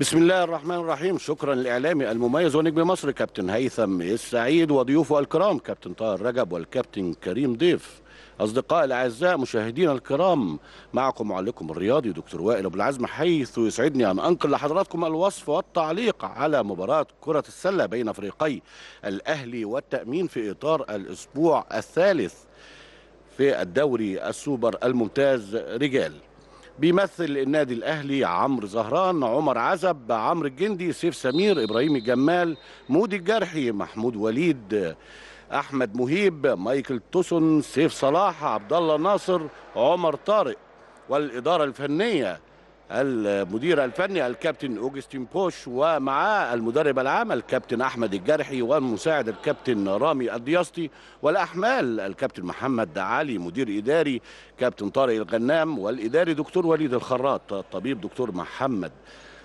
بسم الله الرحمن الرحيم. شكرا للاعلامي المميز ونجم مصر كابتن هيثم السعيد وضيوفه الكرام كابتن طاهر رجب والكابتن كريم ضيف. اصدقائي الاعزاء مشاهدينا الكرام، معكم معلقكم الرياضي دكتور وائل ابو العزم، حيث يسعدني ان انقل لحضراتكم الوصف والتعليق على مباراه كره السله بين فريقي الاهلي والتامين في اطار الاسبوع الثالث في الدوري السوبر الممتاز رجال. بيمثل النادي الاهلي عمرو زهران، عمر عزب، عمرو الجندي، سيف سمير، ابراهيم الجمال، مودي الجرحي، محمود وليد، احمد مهيب، مايكل توسون، سيف صلاح، عبد الله ناصر، عمر طارق، والاداره الفنيه المدير الفني الكابتن اوجستين بوش، ومعاه المدرب العام الكابتن احمد الجرحي والمساعد الكابتن رامي الدياستي، والاحمال الكابتن محمد علي مدير اداري، كابتن طارق الغنام، والاداري دكتور وليد الخراط، الطبيب دكتور محمد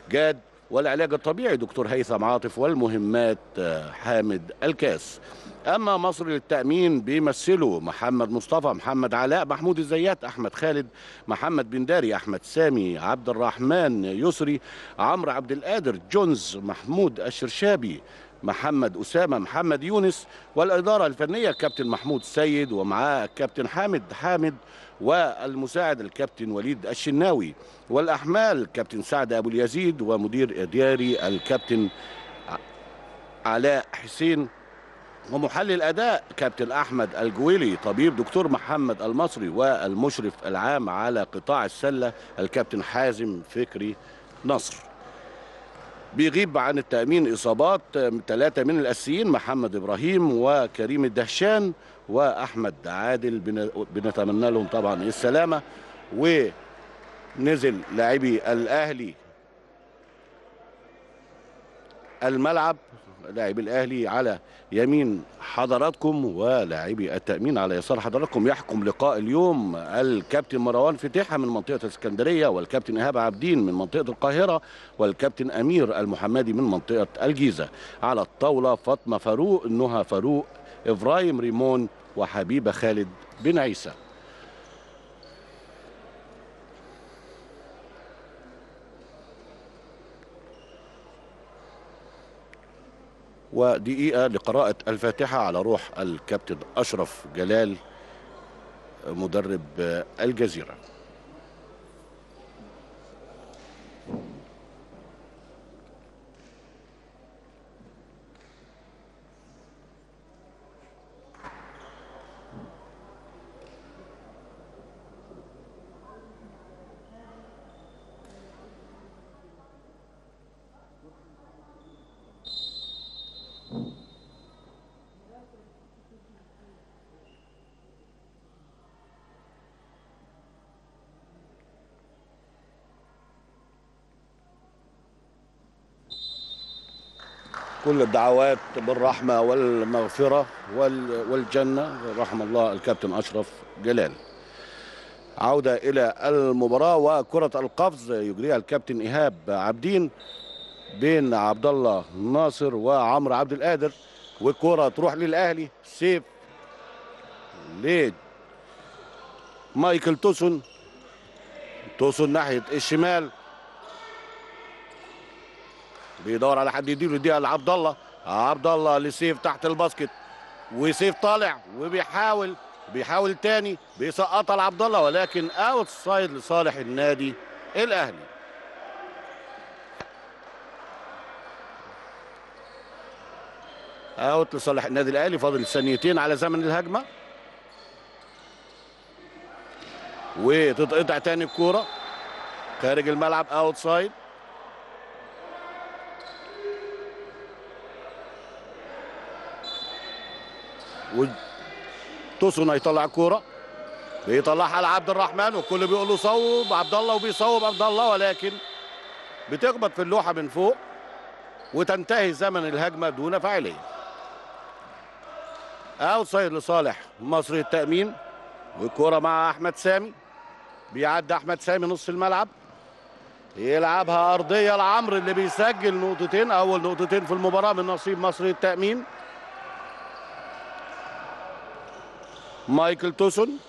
جاد، والعلاج الطبيعي دكتور هيثم عاطف، والمهمات حامد الكاس. اما مصر للتأمين بيمثلوا محمد مصطفى، محمد علاء، محمود الزيات، احمد خالد، محمد بن داري، احمد سامي، عبد الرحمن يسري، عمرو عبد القادر، جونز، محمود الشرشابي، محمد اسامه، محمد يونس، والاداره الفنيه الكابتن محمود السيد ومعاه الكابتن حامد حامد، والمساعد الكابتن وليد الشناوي، والاحمال الكابتن سعد ابو اليزيد، ومدير اداري الكابتن علاء حسين، ومحلل اداء كابتن احمد الجويلي، طبيب دكتور محمد المصري، والمشرف العام على قطاع السله الكابتن حازم فكري نصر. بيغيب عن التامين اصابات ثلاثه من الاساسيين، محمد ابراهيم وكريم الدهشان واحمد عادل، بنتمنى لهم طبعا السلامه. ونزل لاعبي الاهلي الملعب، لاعبي الاهلي على يمين حضراتكم ولاعبي التامين على يسار حضراتكم. يحكم لقاء اليوم الكابتن مروان فتيحه من منطقه الاسكندريه، والكابتن ايهاب عبدين من منطقه القاهره، والكابتن امير المحمدي من منطقه الجيزه. على الطاوله فاطمه فاروق، نها فاروق، ابراهيم ريمون، وحبيبه خالد بن عيسى. ودقيقة لقراءة الفاتحة على روح الكابتن أشرف جلال مدرب الجزيرة. كل الدعوات بالرحمة والمغفرة والجنة، رحم الله الكابتن أشرف جلال. عودة إلى المباراة، وكرة القفز يجريها الكابتن إيهاب عبدين بين عبد الله ناصر وعمرو عبد القادر، والكرة تروح للأهلي، سيف ليد مايكل توسون، توسون ناحية الشمال بيدور على حد يديله، يديها لعبد الله، عبد الله لسيف تحت الباسكت، وسيف طالع وبيحاول تاني، بيسقطها لعبد الله، ولكن اوت سايد لصالح النادي الاهلي. اوت لصالح النادي الاهلي، فاضل ثانيتين على زمن الهجمه، وتتقطع تاني الكوره خارج الملعب اوت سايد. وتوسون هيطلع الكوره، بيطلعها لعبد الرحمن، والكل بيقول له صوب عبد الله، وبيصوب عبد الله، ولكن بتخبط في اللوحه من فوق، وتنتهي زمن الهجمه دون فاعليه. اوتسايد لصالح مصر للتامين، والكوره مع احمد سامي، بيعدي احمد سامي نص الملعب، يلعبها ارضيه لعمرو اللي بيسجل نقطتين، اول نقطتين في المباراه من نصيب مصر للتامين. مايكل توسون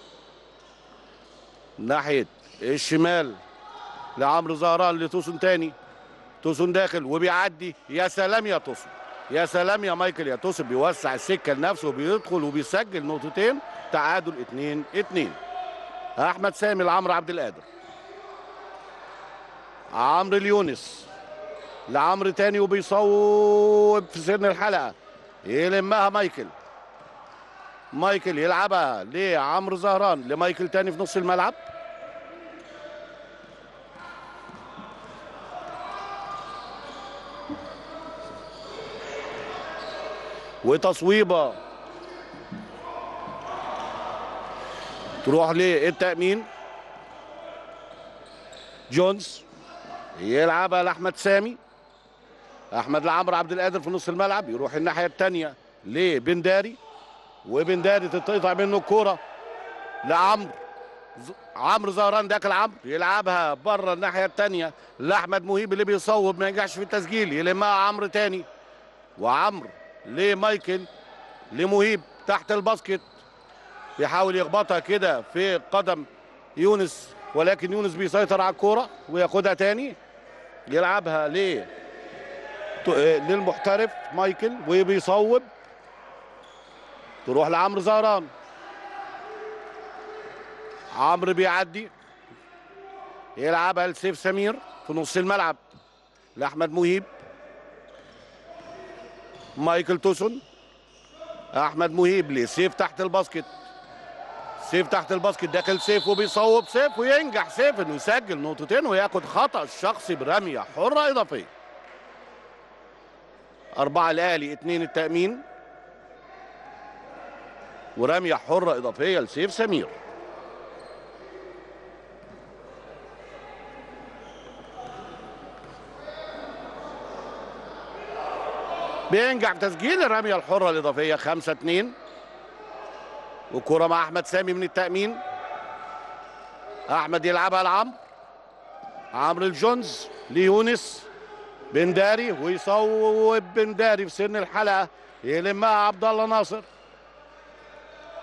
ناحية الشمال لعمرو زهران، لتوسون تاني، توسون داخل وبيعدي. يا سلام يا توسون، يا سلام يا مايكل، يا توسون بيوسع السكه لنفسه وبيدخل وبيسجل نقطتين، تعادل 2-2. احمد سامي لعمرو عبد القادر، عمرو اليونس لعمرو تاني وبيصوب في سن الحلقه، يلمها مايكل، مايكل يلعبها لعمرو زهران، لمايكل تاني في نص الملعب. وتصويبه تروح للتأمين، جونز يلعبها لأحمد سامي، أحمد لعمرو عبد القادر في نص الملعب، يروح الناحية التانية لبنداري، وبنداري تتقطع منه الكورة لعمرو، عمرو زهران داخل عمرو، يلعبها بره الناحية التانية لأحمد مهيب اللي بيصوب ما ينجحش في التسجيل، يلمها عمرو تاني، وعمرو لمايكل لمهيب تحت الباسكت، بيحاول يخبطها كده في قدم يونس، ولكن يونس بيسيطر على الكوره وياخدها تاني، يلعبها للمحترف مايكل وبيصوب، تروح لعمرو زهران، عمرو بيعدي يلعبها لسيف سمير في نص الملعب لأحمد مهيب، مايكل توسون، أحمد مهيب لسيف تحت الباسكت، سيف تحت الباسكت داخل سيف وبيصوب سيف، وينجح سيف انه يسجل نقطتين وياخد خطأ شخصي برمية حرة إضافية. 4 الأهلي 2 التأمين، ورمية حرة إضافية لسيف سمير. بينجح تسجيل الرمية الحرة الإضافية 5-2. وكرة مع أحمد سامي من التأمين، أحمد يلعبها لعمرو، عمرو الجونز ليونس، بنداري ويصوب، بنداري في سن الحلقة، يلمها عبد الله ناصر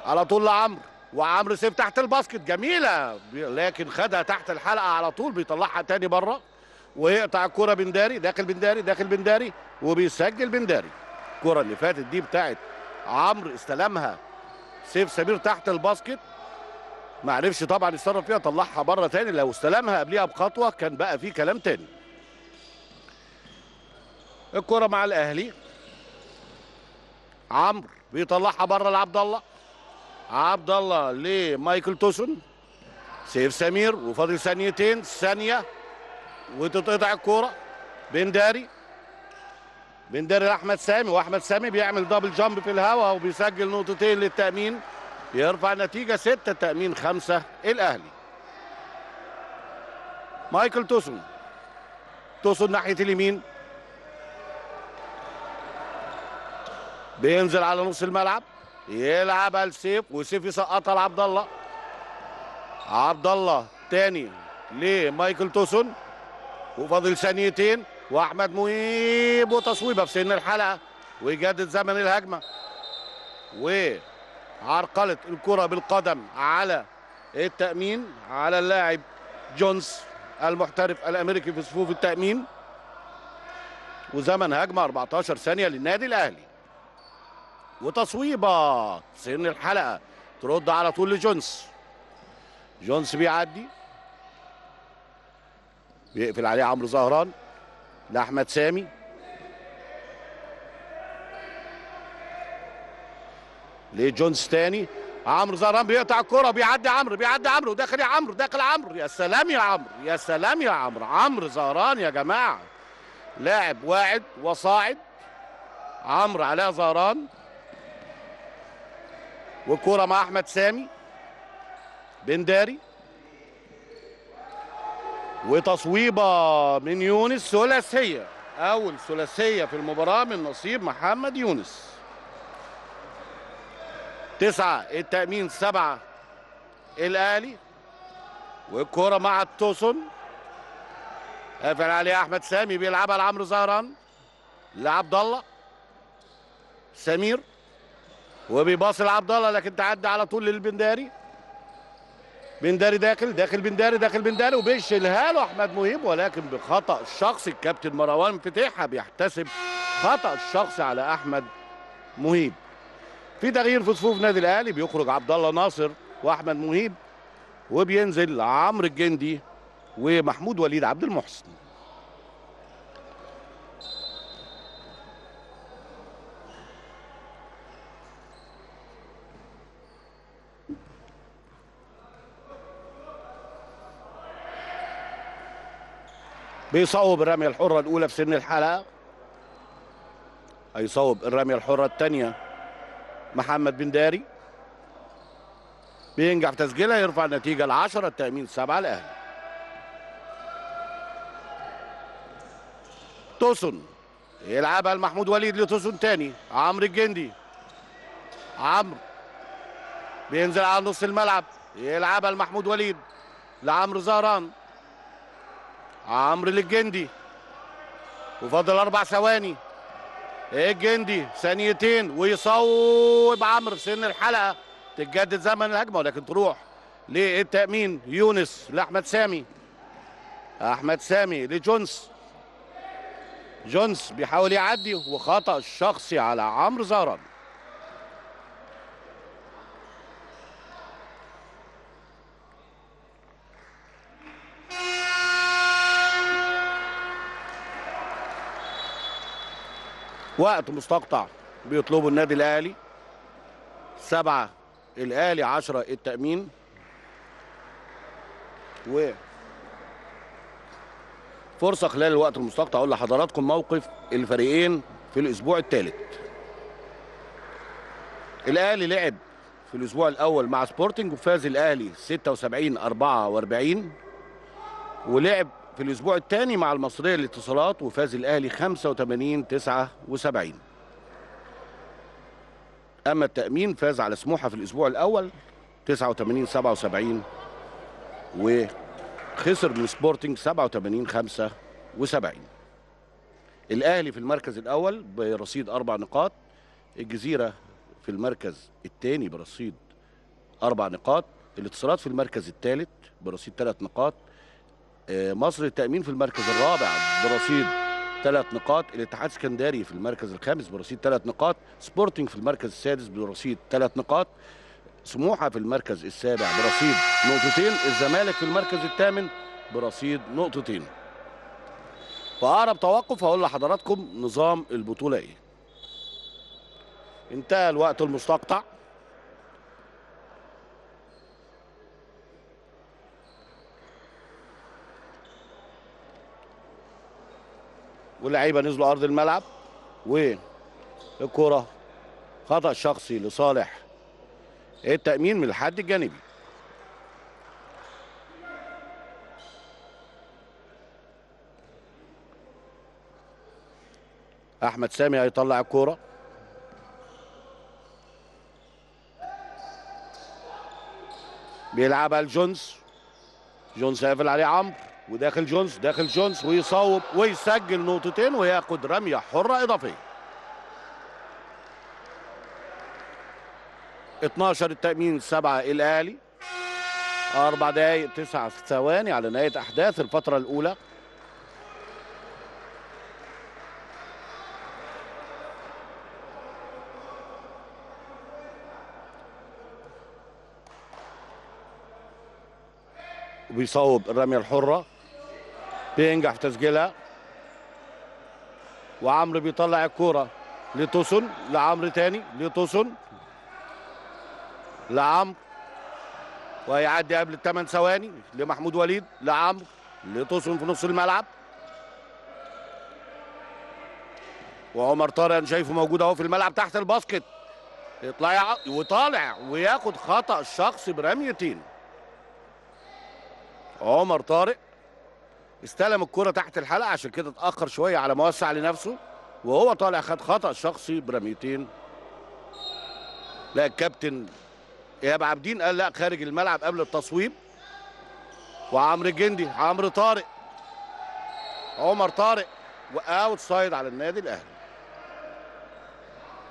على طول لعمرو، وعمرو سيف تحت الباسكت جميلة، لكن خدها تحت الحلقة على طول، بيطلعها تاني بره ويقطع الكرة بنداري، داخل بنداري، داخل بنداري وبيسجل بنداري. الكرة اللي فاتت دي بتاعت عمرو، استلمها سيف سمير تحت الباسكت، ما عرفش طبعا يتصرف فيها، طلعها بره تاني، لو استلمها قبليها بخطوه كان بقى في كلام تاني. الكره مع الاهلي، عمرو بيطلعها بره لعبد الله، عبد الله لمايكل توسون، سيف سمير وفاضل ثانيتين، ثانيه وتتقطع الكوره، بنداري، بنداري لأحمد سامي، وأحمد سامي بيعمل دبل جامب في الهواء وبيسجل نقطتين للتأمين، يرفع نتيجة 6 التأمين 5 الأهلي. مايكل توسون، توسون ناحية اليمين، بينزل على نص الملعب، يلعبها لسيف، وسيف يسقطها لعبد الله، عبد الله تاني لمايكل توسون وفاضل ثانيتين، واحمد مهيب وتصويبه في سن الحلقه ويجدد زمن الهجمه، وعرقلت الكره بالقدم على التامين، على اللاعب جونز المحترف الامريكي في صفوف التامين، وزمن هجمه 14 ثانيه للنادي الاهلي. وتصويبه سن الحلقه ترد على طول لجونز، جونز بيعدي بيقفل عليه عمرو زهران لأحمد سامي، لجونز تاني، عمرو زهران بيقطع الكرة، بيعدي عمرو، بيعدي عمرو، وداخل يا عمرو، داخل عمرو، يا سلام يا عمرو، يا سلام يا عمرو، عمرو زهران يا جماعة لاعب واعد وصاعد، عمرو علاء زهران. والكرة مع أحمد سامي، بنداري، وتصويبه من يونس، ثلاثية، أول ثلاثية في المباراة من نصيب محمد يونس. 9 التأمين 7 الأهلي. والكرة مع التوسن، قافل عليها أحمد سامي، بيلعبها لعمرو زهران، لعبد الله، سمير وبيباصي لعبد الله، لكن تعدي على طول للبنداري، بنداري داخل بنداري وبيشيلها له احمد مهيب، ولكن بخطا الشخص الكابتن مروان فتيحه بيحتسب خطا الشخص على احمد مهيب. في تغيير في صفوف نادي الاهلي، بيخرج عبد الله ناصر واحمد مهيب وبينزل عمرو الجندي ومحمود وليد عبد المحسن. بيصوب الرمية الحرة الأولى في سن الحلقة، هيصوب الرمية الحرة الثانية محمد بنداري، بينجح في تسجيلها، يرفع النتيجة ل10، التأمين 7 الأهلي. توسن يلعبها لمحمود وليد، لتوسن تاني، عمرو الجندي، عمرو بينزل على نص الملعب يلعبها لمحمود وليد، لعمرو زهران، عمرو للجندي وفاضل 4 ثواني، الجندي ثانيتين ويصوب عمرو في سن الحلقه. تتجدد زمن الهجمه ولكن تروح للتامين. يونس لاحمد سامي، احمد سامي لجونس، جونس بيحاول يعدي وخطا الشخصي على عمرو زهران. وقت مستقطع بيطلبه النادي الاهلي، 7 الاهلي 10 التامين. وفرصه خلال الوقت المستقطع اقول لحضراتكم موقف الفريقين في الاسبوع الثالث. الاهلي لعب في الاسبوع الاول مع سبورتنج وفاز الاهلي 76-44، ولعب في الاسبوع الثاني مع المصريه للاتصالات وفاز الاهلي 85-79. اما التامين فاز على سموحه في الاسبوع الاول 89-77 وخسر من سبورتنج 87-75. الاهلي في المركز الاول برصيد 4 نقاط، الجزيره في المركز الثاني برصيد 4 نقاط، الاتصالات في المركز الثالث برصيد 3 نقاط، مصر للتأمين في المركز الرابع برصيد 3 نقاط، الاتحاد السكندري في المركز الخامس برصيد 3 نقاط، سبورتنج في المركز السادس برصيد 3 نقاط، سموحة في المركز السابع برصيد 2 نقطة، الزمالك في المركز الثامن برصيد 2 نقطة. فأقرب توقف هقول لحضراتكم نظام البطولة ايه. انتهى الوقت المستقطع. واللعيبه نزلوا ارض الملعب والكره خطا شخصي لصالح التامين من الحد الجانبي. احمد سامي هيطلع الكره، بيلعبها لجونز، جونز هيقفل عليه عمرو، وداخل جونز، داخل جونز ويصوب ويسجل 2 نقطة وياخد رمية حرة إضافية. 12 التأمين 7 الأهلي، 4 دقايق 9 ثواني على نهاية أحداث الفترة الأولى. وبيصوب الرمية الحرة، بينجح في تسجيلها، وعمرو بيطلع الكوره لتوسن، لعمرو تاني، لتوسن، لعمرو، وهيعدي قبل ال8 ثواني لمحمود وليد، لعمرو، لتوسن في نص الملعب، وعمر طارق شايفه موجود اهو في الملعب تحت الباسكت، يطلع وطالع وياخد خطا الشخص برميتين. عمر طارق استلم الكرة تحت الحلقة عشان كده اتأخر شوية على ما وسع لنفسه، وهو طالع خد خطأ شخصي برميتين. لا الكابتن إيهاب عابدين قال لا خارج الملعب قبل التصويب. وعمرو الجندي، عمرو طارق، عمر طارق، وأوت سايد على النادي الأهلي.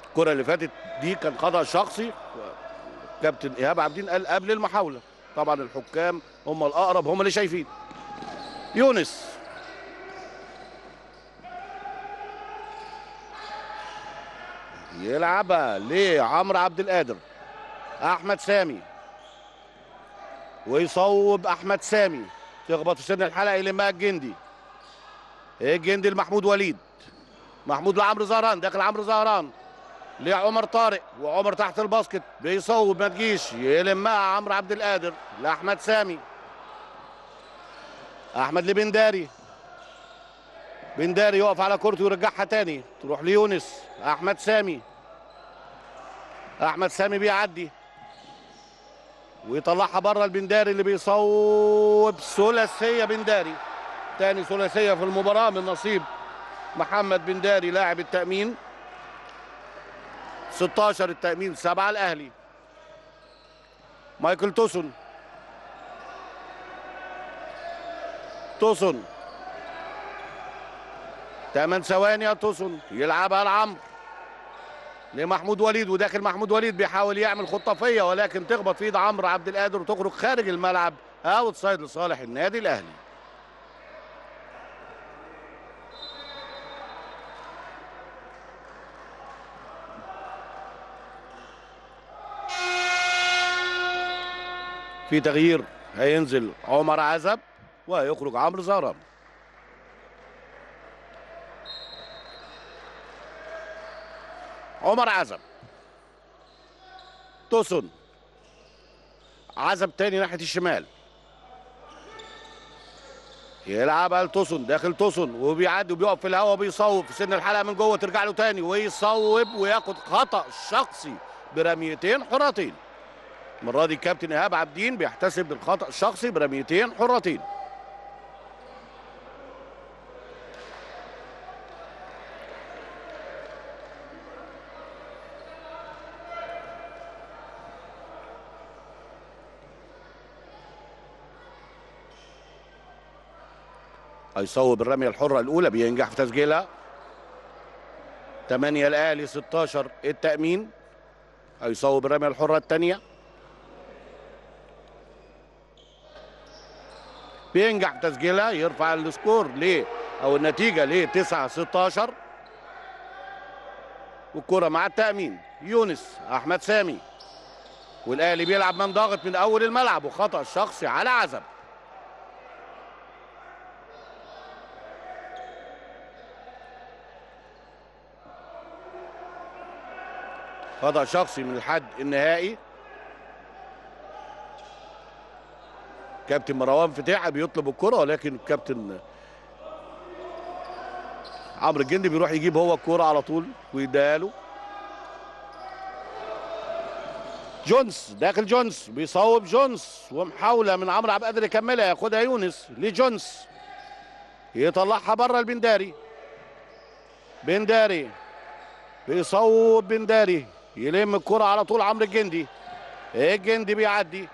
الكرة اللي فاتت دي كان خطأ شخصي، كابتن إيهاب عابدين قال قبل المحاولة. طبعا الحكام هم الأقرب، هم اللي شايفين. يونس يلعبها لعمرو عبد القادر، احمد سامي، ويصوب احمد سامي، تخبط في سن الحلقه يلمها الجندي. الجندي لمحمود وليد، محمود لعمرو زهران، داخل عمرو زهران لعمر طارق، وعمر تحت الباسكت بيصوب ما تجيش، يلمها عمرو عبد القادر لاحمد سامي، احمد لبنداري، بنداري يقف على كورته ويرجعها تاني، تروح ليونس، احمد سامي، احمد سامي بيعدي ويطلعها بره البنداري اللي بيصوب. ثلاثيه بنداري، تاني ثلاثيه في المباراه من نصيب محمد بنداري لاعب التأمين. 16 التأمين 7 الأهلي. مايكل توسون، توسون 8 ثواني، توسون يلعبها لعمرو لمحمود وليد، وداخل محمود وليد بيحاول يعمل خطافيه ولكن تخبط في ايد عمرو عبد القادر وتخرج خارج الملعب، اوت سايد لصالح النادي الأهلي. في تغيير، هينزل عمر عزب وهيخرج عمرو زهران. عمر عزب، توسون، عزب تاني ناحية الشمال، يلعبها لتوسون، داخل توسون وبيعدي وبيقف في الهواء وبيصوب في سن الحلقة من جوه، ترجع له تاني ويصوب وياخد خطأ شخصي برميتين حرتين. المرة دي الكابتن إيهاب عبدين بيحتسب الخطأ الشخصي برميتين حرتين. هيصوب الرمية الحرة الأولى، بينجح في تسجيلها. 8 الأهلي 16 التأمين. هيصوب الرمية الحرة الثانية، بينجح في تسجيلها، يرفع السكور النتيجة ل 9-16 والكرة مع التأمين. يونس، أحمد سامي، والأهلي بيلعب من ضاغط من أول الملعب وخطأ شخصي على عزب. خطأ شخصي من الحد النهائي. كابتن مروان فتحي بيطلب الكرة ولكن الكابتن عمرو الجندي بيروح يجيب هو الكرة على طول ويديها له. جونز، داخل جونز، بيصوب جونز، ومحاولة من عمرو عبد القادر يكملها، ياخدها يونس لجونز، يطلعها بره البنداري، بنداري بيصوب، بنداري يلم الكرة على طول عمرو الجندي، الجندي بيعدي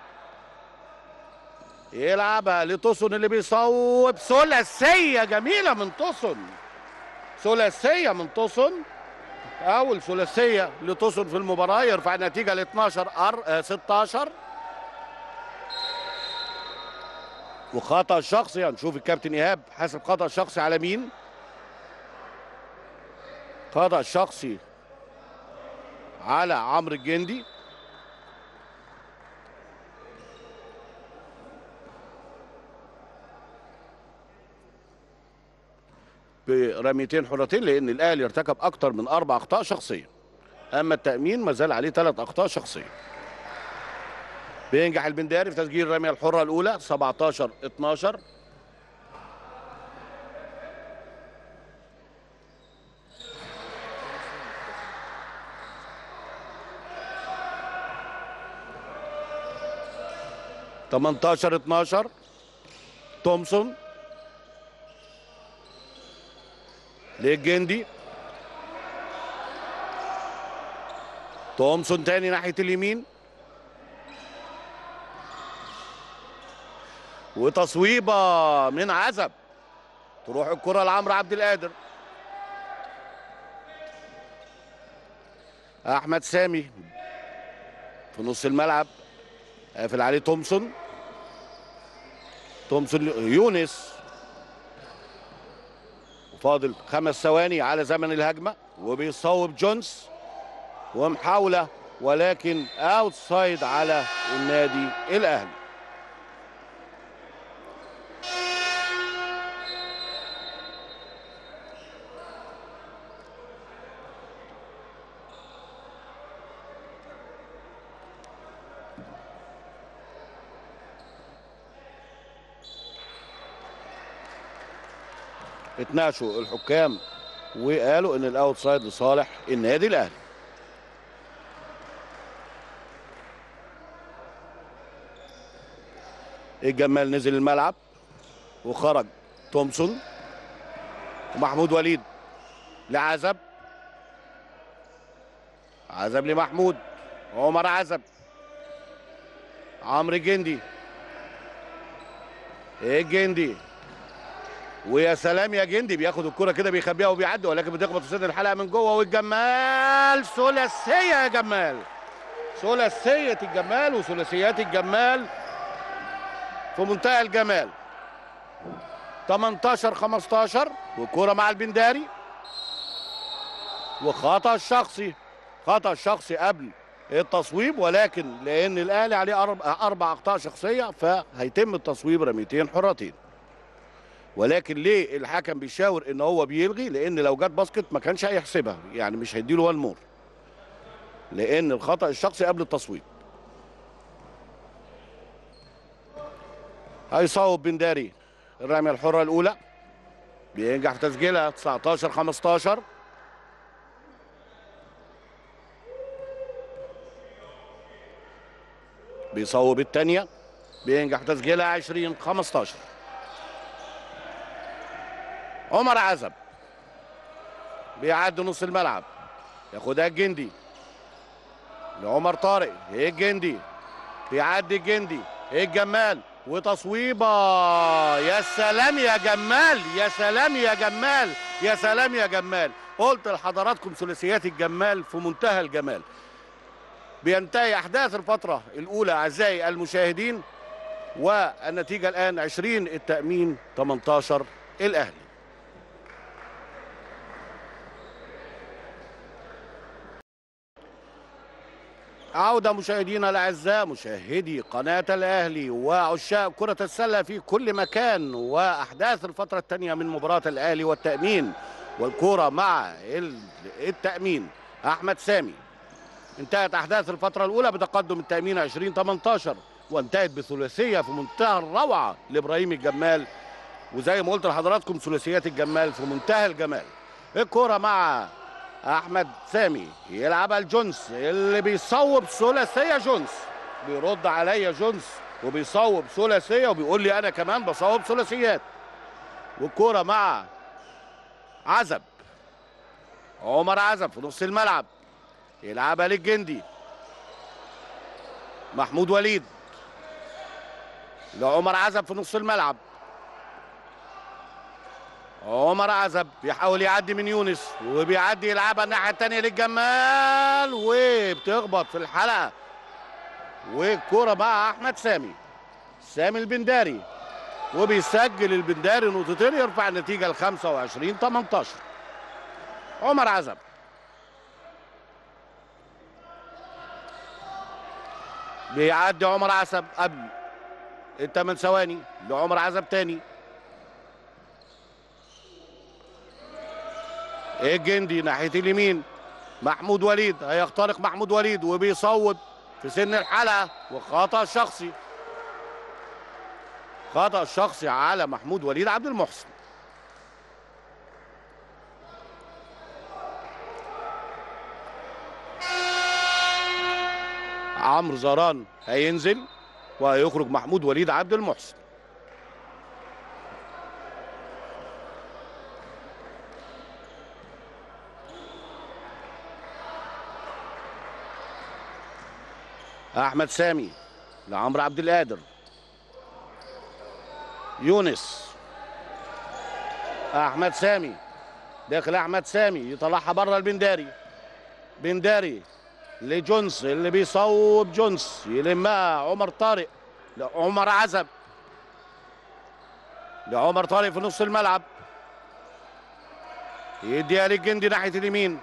يلعبها لتوسن اللي بيصوب. ثلاثيه جميله من توسن، ثلاثيه من توسن، اول ثلاثيه لتوسن في المباراه، يرفع النتيجه ل 12-16 وخطا شخصي. هنشوف الكابتن ايهاب حاسب خطا شخصي على مين. خطا شخصي على عمرو الجندي. برميتين حرتين لأن الأهلي ارتكب أكتر من 4 أخطاء شخصية، أما التأمين ما زال عليه 3 أخطاء شخصية. بينجح البنداري في تسجيل الرمية الحرة الأولى 17-12. تمنتاشر 12 تومسون للجندي، تومسون تاني ناحية اليمين، وتصويبة من عزب، تروح الكرة لعمرو عبد القادر، أحمد سامي في نص الملعب قافل عليه تومسون، تومسون يونس، وفاضل 5 ثواني على زمن الهجمه، وبيصوب جونز ومحاوله ولكن اوتسايد على النادي الاهلي. اتناقشوا الحكام وقالوا ان الاوتسايد لصالح النادي الاهلي. الجمال نزل الملعب وخرج تومسون ومحمود وليد لعزب، عزب لمحمود، عمر عزب، عمرو جندي، الجندي، ويا سلام يا جندي بياخد الكرة كده بيخبيها وبيعدي ولكن بتخبط في سن الحلقة من جوه. والجمال ثلاثية يا جمال، ثلاثية الجمال وثلاثيات الجمال في منتهى الجمال. 18-15 والكرة مع البنداري وخطأ الشخصي، خطأ الشخصي قبل التصويب ولكن لأن الأهلي عليه 4 أخطاء شخصية فهيتم التصويب رميتين حرتين. ولكن ليه الحكم بيشاور ان هو بيلغي؟ لان لو جت باسكت ما كانش هيحسبها، يعني مش هيديله وان مور لان الخطا الشخصي قبل التصويب. هيصوب بنداري الرميه الحره الاولى بينجح في تسجيلها. 19-15 بيصوب الثانيه بينجح في تسجيلها. 20-15 عمر عزب بيعدي نص الملعب ياخدها الجندي لعمر طارق، الجندي بيعدي الجندي، الجمال وتصويبه. يا سلام يا جمال، يا سلام يا جمال، يا سلام يا جمال. قلت لحضراتكم ثلاثيات الجمال في منتهى الجمال. بينتهي احداث الفتره الاولى اعزائي المشاهدين والنتيجه الان 20 التأمين 18 الاهلي. عودة مشاهدينا الأعزاء، مشاهدي قناة الأهلي وعشاق كرة السلة في كل مكان، وأحداث الفترة الثانية من مباراة الأهلي والتأمين والكرة مع التأمين أحمد سامي. انتهت أحداث الفترة الأولى بتقدم التأمين 20-18 وانتهت بثلاثية في منتهى الروعة لإبراهيم الجمال، وزي ما قلت لحضراتكم ثلاثيات الجمال في منتهى الجمال. الكرة مع أحمد سامي يلعبها لجونس اللي بيصوب ثلاثية. جونس بيرد عليا جونس وبيصوب ثلاثية وبيقول لي أنا كمان بصوب ثلاثيات. والكورة مع عزب، عمر عزب في نص الملعب يلعبها للجندي، محمود وليد لعمر عزب في نص الملعب، عمر عزب بيحاول يعدي من يونس وبيعدي يلعبها الناحيه الثانيه للجمال وبتخبط في الحلقه. والكوره مع احمد سامي، سامي البنداري وبيسجل البنداري 2 نقطتين يرفع النتيجه ل 25-18. عمر عزب بيعدي عمر عزب قبل ال8 ثواني لعمر عزب تاني، الجندي ناحيه اليمين، محمود وليد هيخترق محمود وليد وبيصوب في سن الحلقه وخطا شخصي، خطا شخصي على محمود وليد عبد المحسن. عمرو زران هينزل وهيخرج محمود وليد عبد المحسن. أحمد سامي لعمرو عبد القادر، يونس، أحمد سامي داخل، أحمد سامي يطلعها بره البنداري، بنداري لجونس اللي بيصوب جونس يلمها عمر طارق لعمر عزب، لعمر طارق في نص الملعب، يديها للجندي ناحيه اليمين،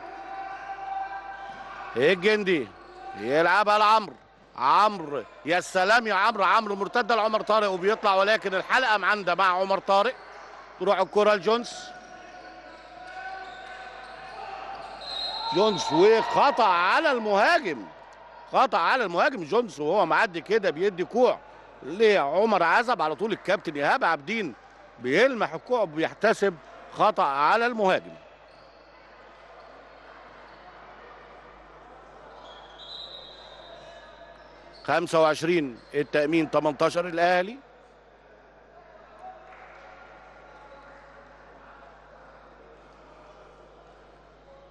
الجندي يلعبها لعمرو، عمرو يا سلام يا عمرو، عمرو مرتده لعمر طارق وبيطلع، ولكن الحلقه معندة مع عمر طارق. تروح الكره لجونز، جونز وخطا على المهاجم، خطا على المهاجم جونز وهو معدي كده بيدي كوع لعمر عزب، على طول الكابتن ايهاب عبدين بيلمح الكوع وبيحتسب خطا على المهاجم. خمسة وعشرين التأمين 18 الأهلي.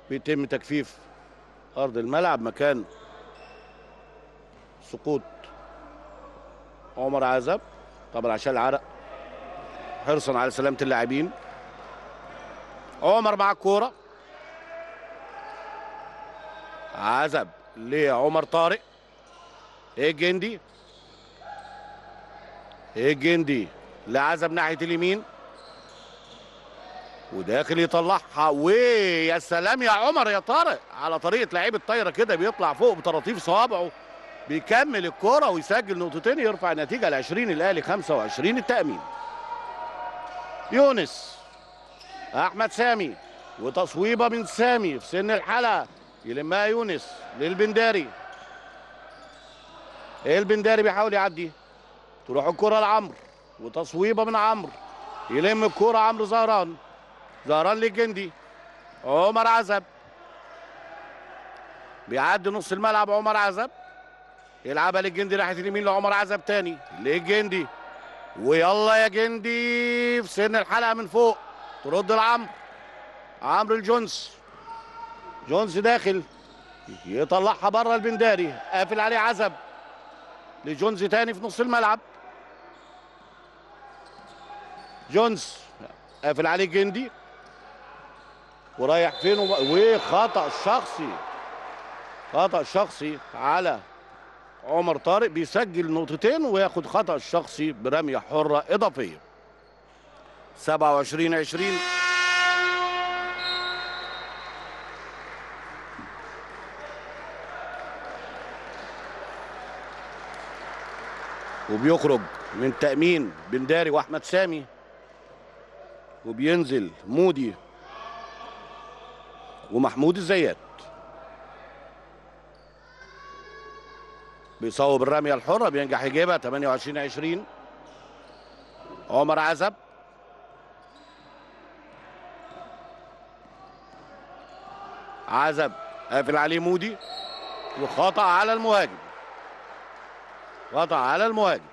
بيتم تجفيف أرض الملعب مكان سقوط عمر عزب، طبعا عشان العرق حرصا على سلامة اللاعبين. عمر مع الكورة، عزب لعمر طارق، الجندي، الجندي لعزب ناحية اليمين وداخل يطلعها، ويا سلام يا عمر يا طارق، على طريقة لعيب الطايرة كده بيطلع فوق بطراطيف صوابعه، بيكمل الكرة ويسجل نقطتين، يرفع النتيجة ل 20 الأهلي 25 التأمين. يونس، أحمد سامي، وتصويبة من سامي في سن الحلقة، يلمها يونس للبنداري، البنداري بيحاول يعدي، تروح الكرة لعمرو وتصويبة من عمرو، يلم الكرة عمرو زهران، زهران للجندي، عمر عزب بيعدي نص الملعب، عمر عزب يلعبها للجندي ناحية اليمين لعمر عزب تاني، للجندي ويلا يا جندي في سن الحلقة من فوق، ترد لعمرو، عمرو الجونز، جونز داخل يطلعها بره البنداري، قافل عليه عزب، لجونز تاني في نص الملعب، جونز قافل عليه جندي ورايح فين وخطأ شخصي، خطأ شخصي على عمر طارق، بيسجل نقطتين وياخد خطأ شخصي برمية حرة إضافية. 27-20 وبيخرج من تأمين بنداري وأحمد سامي وبينزل مودي ومحمود الزيات، بيصوب الرمية الحرة بينجح يجيبها. 28-20 عمر عزب، عزب قافل عليه مودي وخطأ على المهاجم، خطأ على المهاجم.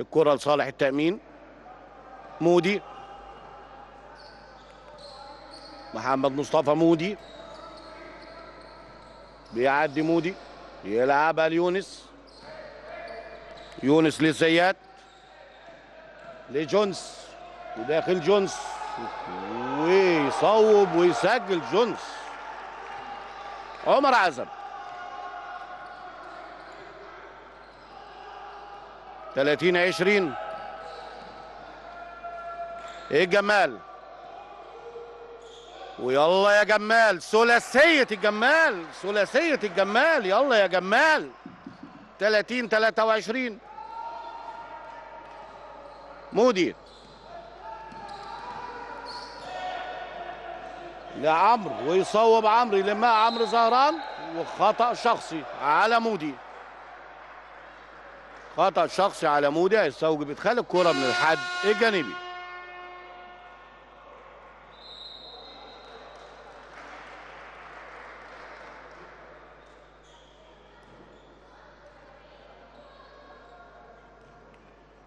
الكرة لصالح التأمين، مودي، محمد مصطفى مودي، بيعدي مودي يلعبها ليونس، يونس للزيات، لجونس وداخل جونس ويصوب ويسجل جونس. عمر عزب 30-20. ايه جمال، ويلا يا جمال، ثلاثية الجمال، ثلاثية الجمال، يلا يا جمال. 30-23 مودي لعمرو ويصوب عمرو، يلمها عمرو زهران وخطأ شخصي على مودي، خطأ شخصي على مودي هيستوجب ادخال الكرة من الحد الجانبي.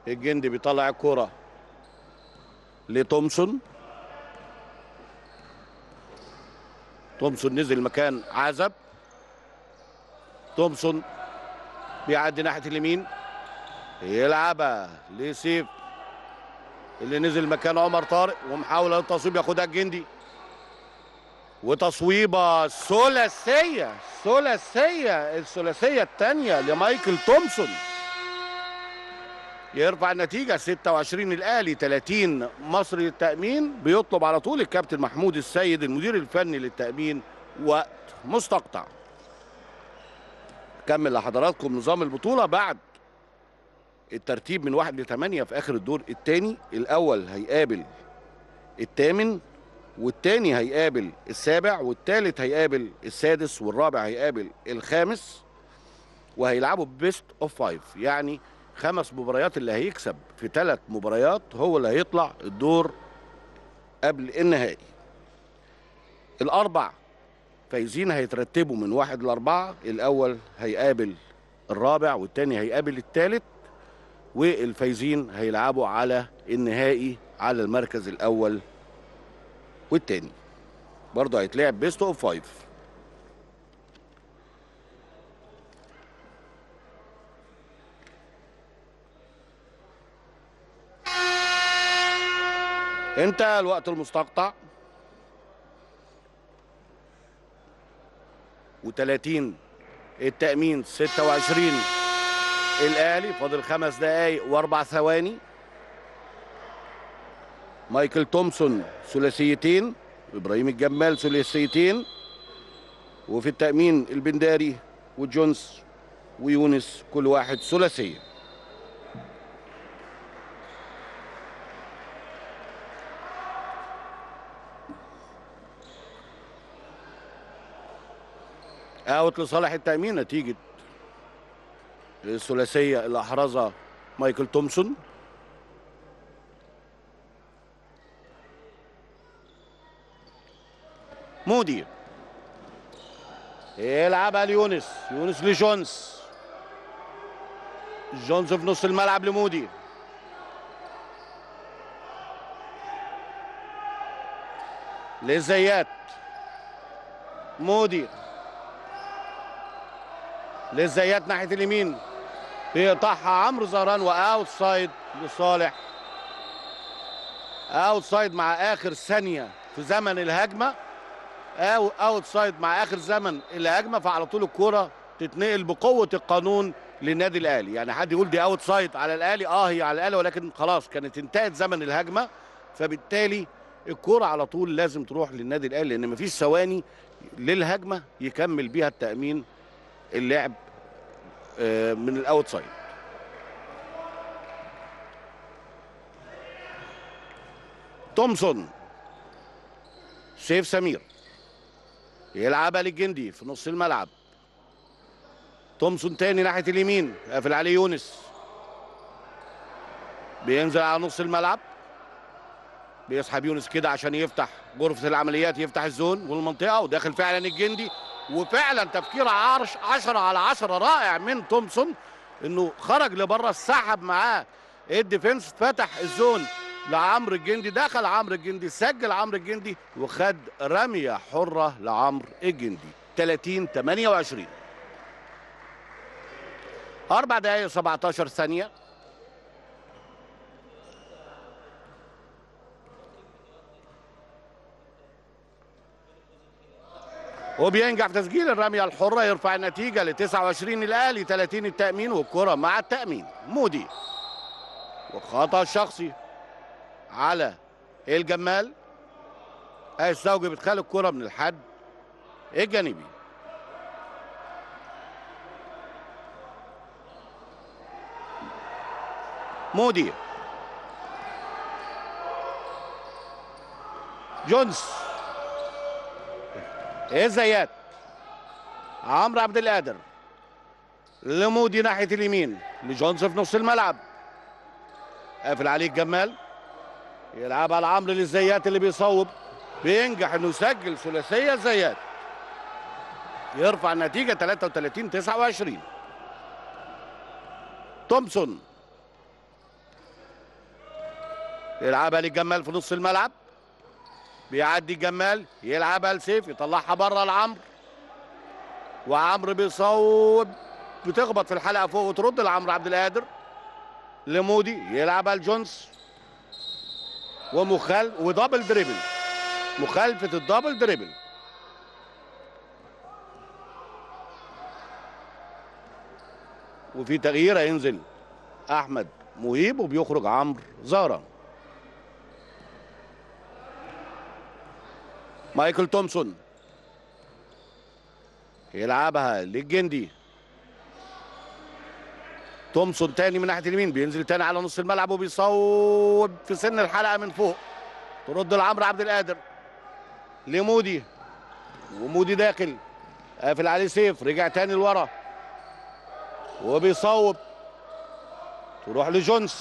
الجندي بيطلع الكرة لتومسون، تومسون نزل مكان عزب، تومسون بيعدي ناحية اليمين يلعبها لسيف اللي نزل مكان عمر طارق، ومحاولة للتصويب ياخدها الجندي، وتصويبه الثلاثيه الثانيه لمايكل تومسون يرفع النتيجه 26 الاهلي 30 مصر للتامين. بيطلب على طول الكابتن محمود السيد المدير الفني للتامين وقت مستقطع. كمل لحضراتكم نظام البطوله بعد الترتيب من 1 ل 8 في اخر الدور الثاني. الاول هيقابل الثامن، والثاني هيقابل السابع، والثالث هيقابل السادس، والرابع هيقابل الخامس، وهيلعبوا بيست اوف 5، يعني 5 مباريات اللي هيكسب في 3 مباريات هو اللي هيطلع الدور قبل النهائي. الأربع فايزين هيترتبوا من 1 ل 4، الأول هيقابل الرابع والثاني هيقابل الثالث، والفايزين هيلعبوا على النهائي على المركز الأول والثاني. برضه هيتلعب بيست اوف 5. انتهى الوقت المستقطع و30 التأمين 26 الأهلي. فاضل 5 دقايق و4 ثواني. مايكل تومسون ثلاثيتين، إبراهيم الجمال ثلاثيتين، وفي التأمين البنداري وجونز ويونس كل واحد ثلاثية. اوت لصالح التأمين نتيجة الثلاثية اللي أحرزها مايكل تومسون. مودي يلعبها ليونس، يونس لجونز، جونز في نص الملعب لمودي، للزيات، مودي للزيات ناحية اليمين، بيقطعها عمرو زهران وأوت سايد لصالح. أوت سايد مع آخر ثانية في زمن الهجمة، أو أوت سايد مع آخر زمن الهجمة، فعلى طول الكرة تتنقل بقوة القانون للنادي الأهلي. يعني حد يقول دي أوت سايد على الأهلي، هي على الأهلي، ولكن خلاص كانت انتهت زمن الهجمة، فبالتالي الكرة على طول لازم تروح للنادي الأهلي، لأن مفيش ثواني للهجمة يكمل بيها التأمين اللعب من الاوت سايد. تومسون سيف سمير يلعبها للجندي في نص الملعب، تومسون تاني ناحية اليمين، قافل عليه يونس، بينزل على نص الملعب، بيسحب يونس كده عشان يفتح غرفة العمليات، يفتح الزون والمنطقة، وداخل فعلا الجندي. وفعلا تفكير 10 على 10 رائع من تومسون، انه خرج لبره، سحب معاه الديفنس، فتح الزون لعمرو الجندي، دخل عمرو الجندي، سجل عمرو الجندي، وخد رميه حره لعمرو الجندي. 30-28. 4 دقايق و17 ثانية. وبينجح في تسجيل الرميه الحره، يرفع النتيجه ل 29 الاهلي 30 التامين، والكره مع التامين. مودي وخطا شخصي على الجمال، هيستوجب ادخال الكره من الحد الجانبي. مودي، جونز، الزيات، عمرو عبد القادر، لمودي ناحية اليمين، لجونز في نص الملعب، قافل عليه الجمال، يلعبها لعمرو للزيات اللي بيصوب، بينجح انه يسجل ثلاثية الزيات، يرفع النتيجة 33-29. تومسون يلعبها للجمال في نص الملعب، بيعدي جمال، يلعبها لسيف، يطلعها بره لعمرو، وعمرو بيصوب، بتخبط في الحلقه فوق وترد لعمرو عبد القادر، لمودي، يلعبها لجونز، ودبل دريبل، مخالفه الدبل دريبل، وفي تغيير هينزل احمد مهيب وبيخرج عمرو زهره. مايكل تومسون يلعبها للجندي. تومسون تاني من ناحيه اليمين بينزل تاني على نص الملعب وبيصوب في سن الحلقه من فوق. ترد لعمرو عبد القادر لمودي ومودي داخل قافل عليه سيف، رجع تاني لورا وبيصوب، تروح لجونز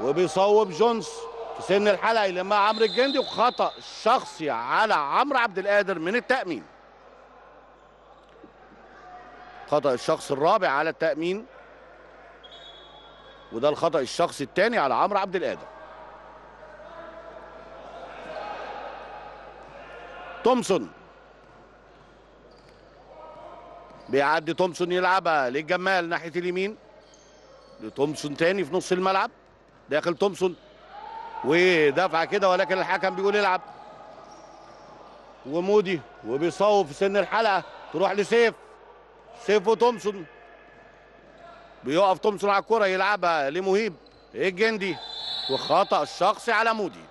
وبيصوب جونز في سن الحلقه يلمها عمرو الجندي، وخطا شخصي على عمرو عبد القادر من التأمين. خطأ الشخص الرابع على التأمين، وده الخطأ الشخصي الثاني على عمرو عبد القادر. تومسون بيعدي، تومسون يلعبها للجمال ناحية اليمين لتومسون تاني في نص الملعب، داخل تومسون ودفع كده ولكن الحكم بيقول يلعب. ومودي وبيصوب في سن الحلقة، تروح لسيف، سيف وتومسون بيقف تومسون على الكرة يلعبها لمهيب الجندي، وخطأ الشخصي على مودي،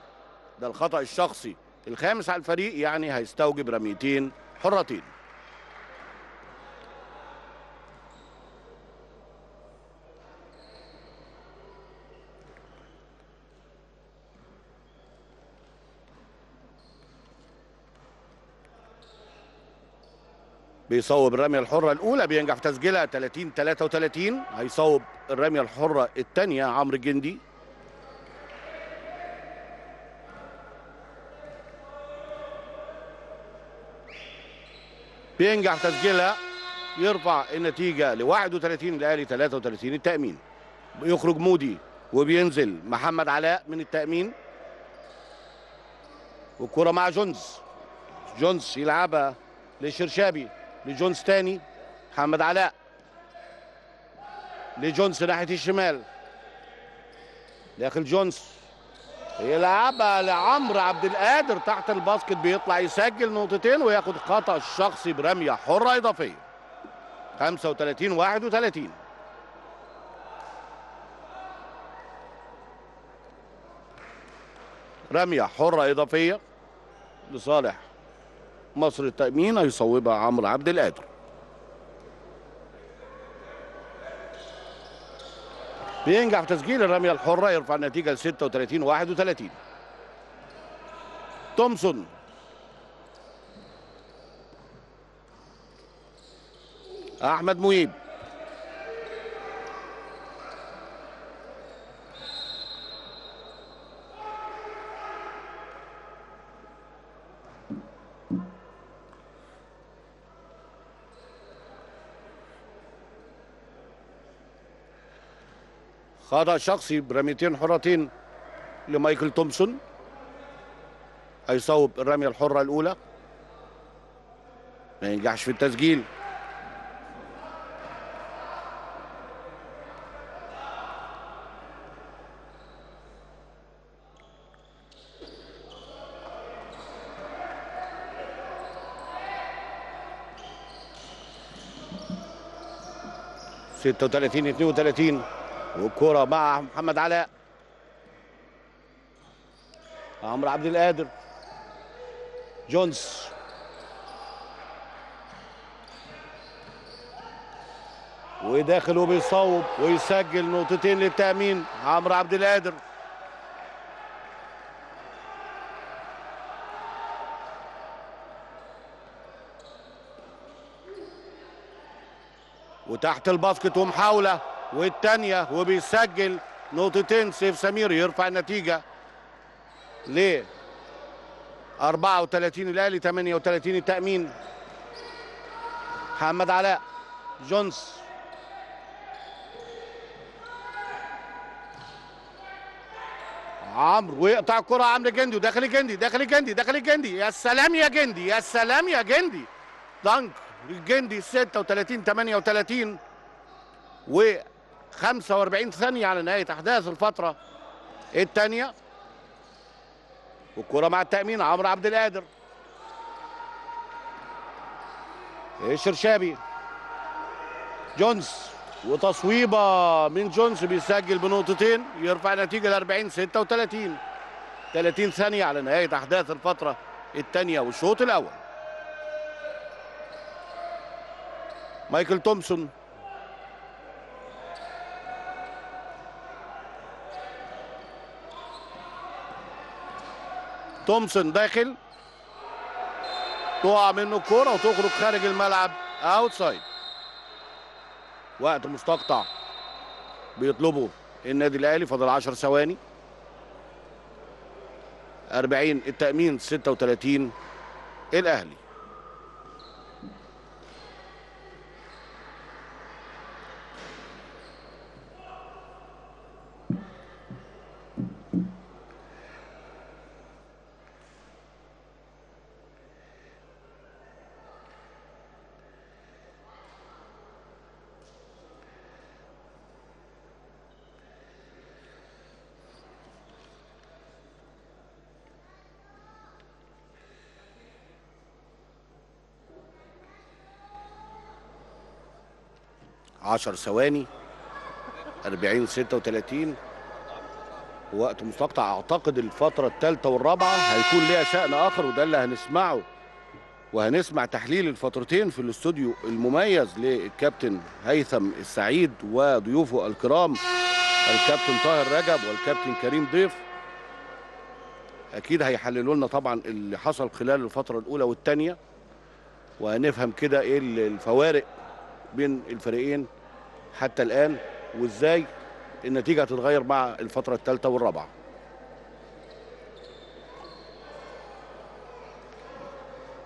ده الخطأ الشخصي الخامس على الفريق، يعني هيستوجب رميتين حرتين. بيصوب الرمية الحرة الأولى بينجح في تسجيلها 30-33، هيصوب الرمية الحرة الثانية عمرو الجندي. بينجح في تسجيلها، يرفع النتيجة ل 31 الأهلي 33 التأمين. بيخرج مودي وبينزل محمد علاء من التأمين، والكرة مع جونز. جونز يلعبها للشرشابي، لجونز تاني، محمد علاء لجونز ناحيه الشمال، داخل جونز يلعبها لعمرو عبد القادر تحت الباسكت، بيطلع يسجل نقطتين وياخد خطأ شخصي برميه حره اضافيه. 35-31. رميه حره اضافيه لصالح مصر للتأمين، هيصوبها عمرو عبد القادر. بينجح في تسجيل الرمية الحرة، يرفع النتيجة ل 36-31. تومسون أحمد مهيب، خطأ شخصي برميتين حرتين لمايكل تومسون، هيصوب الرمية الحرة الأولى، ما ينجحش في التسجيل. ستة وتلاتين 32. والكرة مع محمد علاء، عمرو عبد القادر، جونز وداخل وبيصوب ويسجل نقطتين للتأمين عمرو عبد القادر. وتحت الباسكت ومحاولة والثانية وبيسجل نقطتين سيف سمير، يرفع النتيجة ل 34 الأهلي 38 التأمين. محمد علاء، جونز، عمرو، ويقطع الكرة عمرو جندي، وداخل الجندي، داخل الجندي، داخل الجندي، يا سلام يا جندي، يا سلام يا جندي، دنك الجندي. 36-38 و45 ثانية على نهاية أحداث الفترة الثانية. والكرة مع التأمين عمرو عبد القادر، الشرشابي، جونز وتصويبه من جونز بيسجل بنقطتين يرفع نتيجه ل 40 36. 30 ثانيه على نهايه احداث الفتره الثانيه والشوط الاول. مايكل تومسون داخل، تقع منه الكوره وتخرج خارج الملعب اوتسايد. وقت مستقطع بيطلبه النادي الاهلي، فاضل 10 ثواني. 40 التأمين 36 الاهلي. عشر ثواني، 40 36، وقت مستقطع. اعتقد الفترة الثالثة والرابعة هيكون ليها شأن آخر، وده اللي هنسمعه، وهنسمع تحليل الفترتين في الاستوديو المميز للكابتن هيثم السعيد وضيوفه الكرام الكابتن طاهر رجب والكابتن كريم ضيف. أكيد هيحللوا لنا طبعا اللي حصل خلال الفترة الأولى والثانية، وهنفهم كده إيه الفوارق بين الفريقين حتى الآن، وإزاي النتيجة هتتغير مع الفترة الثالثة والرابعة.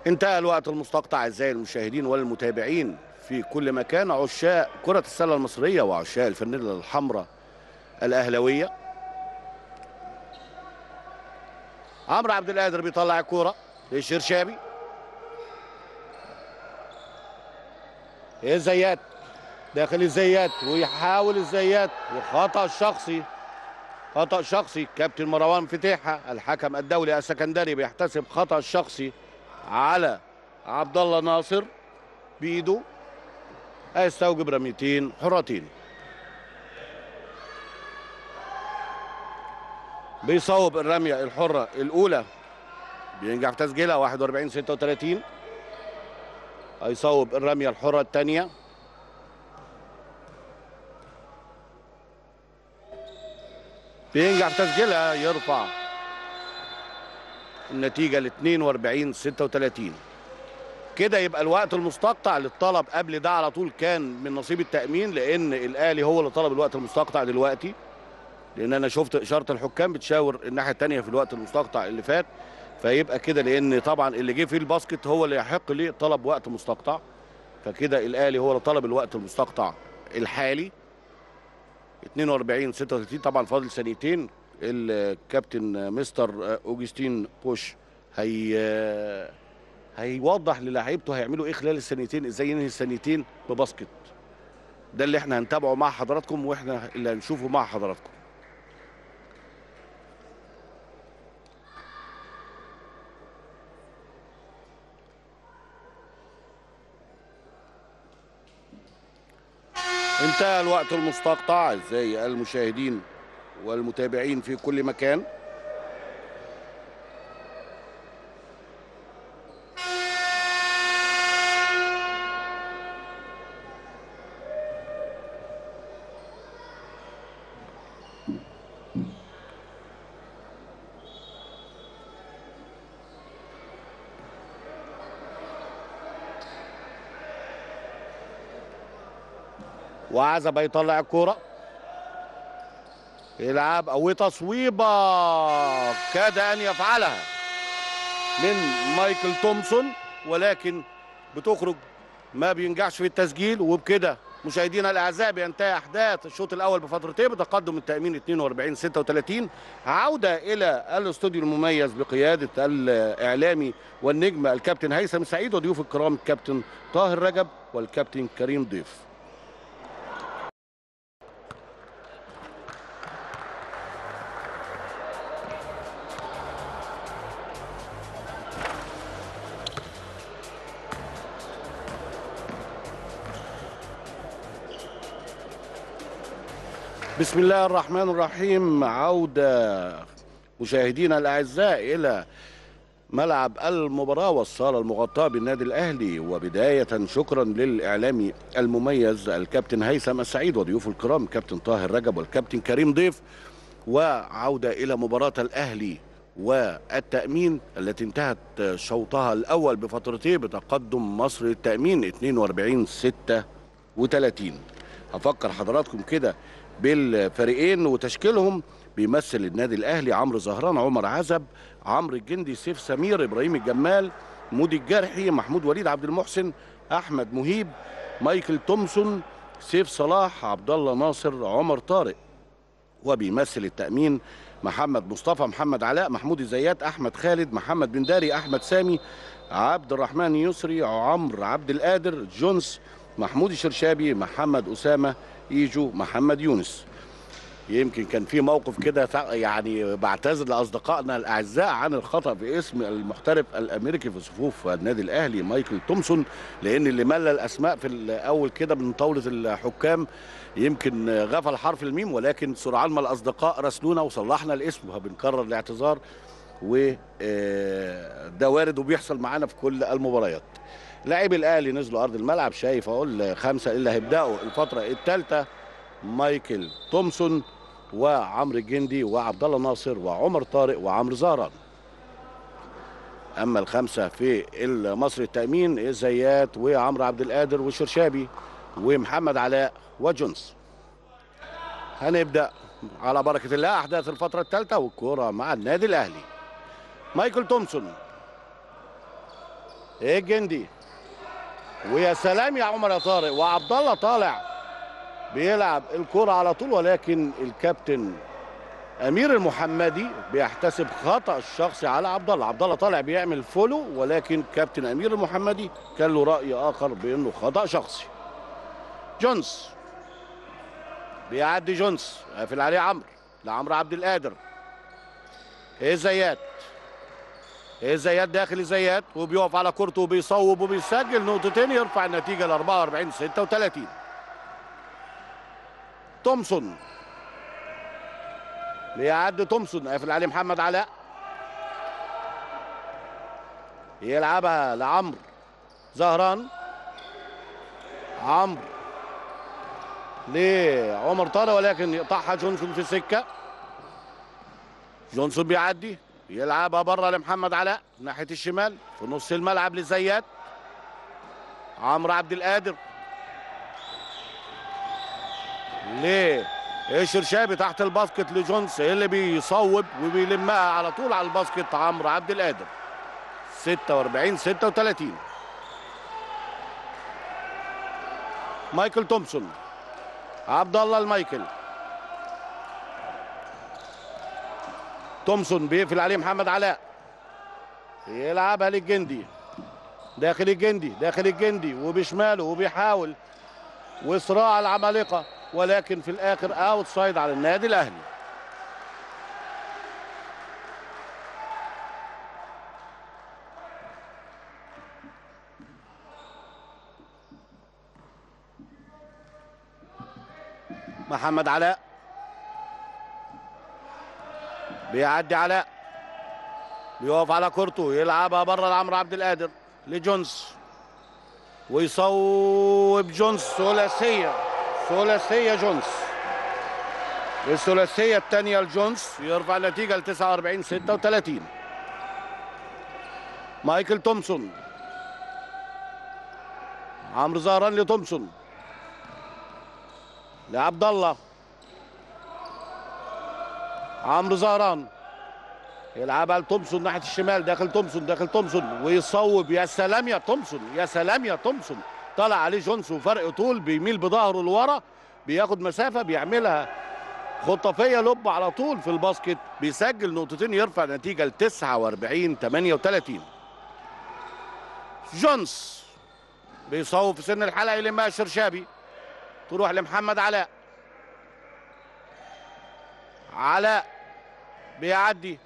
انتهى الوقت المستقطع أعزائي المشاهدين والمتابعين في كل مكان، عشاق كرة السلة المصرية وعشاق الفانيلا الحمراء الأهلاوية. عمرو عبد القادر بيطلع الكورة للشرشابي، الزيات داخل، الزيات ويحاول الزيات، وخطأ شخصي، كابتن مروان فتيحة الحكم الدولي السكندري بيحتسب خطأ شخصي على عبد الله ناصر بإيده، هيستوجب رميتين حرتين. بيصوب الرمية الحرة الأولى، بينجح في تسجيلها 41 36. هيصوب الرمية الحرة الثانية، بينجح تسجيلها، يرفع النتيجة ل 42 36. كده يبقى الوقت المستقطع للطلب قبل ده على طول كان من نصيب التأمين، لأن الأهلي هو اللي طلب الوقت المستقطع دلوقتي، لأن أنا شفت إشارة الحكام بتشاور الناحية الثانية في الوقت المستقطع اللي فات، فيبقى كده لان طبعا اللي جه في الباسكت هو اللي يحق ليه طلب وقت مستقطع، فكده الاهلي هو اللي طلب الوقت المستقطع الحالي 42 36. طبعا فاضل ثانيتين، الكابتن مستر اوجستين بوش هيوضح للاعيبته هيعملوا ايه خلال الثانيتين، ازاي ينهي الثانيتين بباسكت. ده اللي احنا هنتابعه مع حضراتكم، واحنا اللي هنشوفه مع حضراتكم. انتهى الوقت المستقطع أعزائي المشاهدين والمتابعين في كل مكان. وعزب هيطلع الكوره، يلعب او تصويبه كاد ان يفعلها من مايكل تومسون، ولكن بتخرج، ما بينجحش في التسجيل. وبكده مشاهدينا الاعزاء بينتهي احداث الشوط الاول بفترتين بتقدم التامين 42 36. عوده الى الاستوديو المميز بقياده الاعلامي والنجم الكابتن هيثم سعيد وضيوف الكرام الكابتن طاهر رجب والكابتن كريم ضيف. بسم الله الرحمن الرحيم. عودة مشاهدينا الأعزاء إلى ملعب المباراة والصالة المغطاة بالنادي الأهلي، وبداية شكرا للإعلامي المميز الكابتن هيثم السعيد وضيوفه الكرام كابتن طاهر رجب والكابتن كريم ضيف. وعودة إلى مباراة الأهلي والتأمين التي انتهت شوطها الأول بفترتين بتقدم مصر للتأمين 42-36. هفكر حضراتكم كده بالفريقين وتشكيلهم. بيمثل النادي الأهلي عمرو زهران، عمر عزب، عمرو الجندي، سيف سمير، إبراهيم الجمال، مودي الجرحي، محمود وليد عبد المحسن، أحمد مهيب، مايكل تومسون، سيف صلاح، عبد الله ناصر، عمر طارق. وبيمثل التأمين محمد مصطفى، محمد علاء، محمود الزيات، أحمد خالد، محمد بن داري، أحمد سامي، عبد الرحمن يسري، عمرو عبد القادر، جونز، محمود الشرشابي، محمد أسامة، إيجو، محمد يونس. يمكن كان في موقف كده، يعني بعتذر لاصدقائنا الاعزاء عن الخطا في اسم المحترف الامريكي في صفوف النادي الاهلي مايكل تومسون، لان اللي ملى الاسماء في الاول كده من طاوله الحكام يمكن غفل حرف الميم، ولكن سرعان ما الاصدقاء راسلونا وصلحنا الاسم. بنكرر الاعتذار، وده وارد وبيحصل معانا في كل المباريات. لاعبي الاهلي نزلوا ارض الملعب، شايف اقول 5 اللي هيبداوا الفتره الثالثه: مايكل تومسون وعمرو الجندي وعبد الله ناصر وعمر طارق وعمرو زهران. اما الخمسه في مصر التامين: الزيات وعمرو عبد القادر والشرشابي ومحمد علاء وجونز. هنبدا على بركه الله احداث الفتره الثالثه والكوره مع النادي الاهلي. مايكل تومسون، الجندي، ويا سلام يا عمر يا طارق، وعبد الله طالع بيلعب الكرة على طول، ولكن الكابتن أمير المحمدي بيحتسب خطأ الشخصي على عبد الله. عبد الله طالع بيعمل فولو، ولكن كابتن أمير المحمدي كان له رأي آخر بأنه خطأ شخصي. جونز بيعدي، جونز قافل عليه عمرو، لعمرو عبد القادر. الزيات داخل، الزيات وبيقف على كورته وبيصوب وبيسجل نقطتين، يرفع النتيجة ل 44-36. تومسون بيعدي، تومسون قافل عليه محمد علاء، يلعبها لعمرو زهران، عمرو لعمر طارق، ولكن يقطعها جونسون في السكه. جونسون بيعدي، يلعبها بره لمحمد علاء ناحيه الشمال في نص الملعب للزيات، عمرو عبد القادر للشرشابي تحت الباسكت لجونز اللي بيصوب وبيلمها على طول على الباسكت عمرو عبد القادر. 46-36. مايكل تومسون، عبد الله المايكل، تومسون بيقفل عليه محمد علاء، يلعبها للجندي، داخل الجندي، داخل الجندي وبشماله وبيحاول، وصراع العمالقه، ولكن في الآخر أوتسايد على النادي الأهلي. محمد علاء بيعدي، علاء بيقف على كورته، يلعبها بره لعمرو عبد القادر لجونز، ويصوب جونز. ثلاثية جونز، الثلاثية الثانية لجونز، يرفع النتيجة ل 49-36. مايكل تومسون، عمرو زهران لتومسون، لعبد الله، عمرو زهران يلعبها لتومسون ناحية الشمال، داخل تومسون، داخل تومسون ويصوب. يا سلام يا تومسون، يا سلام يا تومسون، طلع عليه جونز وفرق طول، بيميل بظهره لورا، بياخد مسافه، بيعملها خطافيه لب على طول في الباسكت، بيسجل نقطتين، يرفع النتيجه ل 49-38. جونز بيصوب في سن الحلقه، يلمها الشرشابي، تروح لمحمد علاء، علاء بيعدي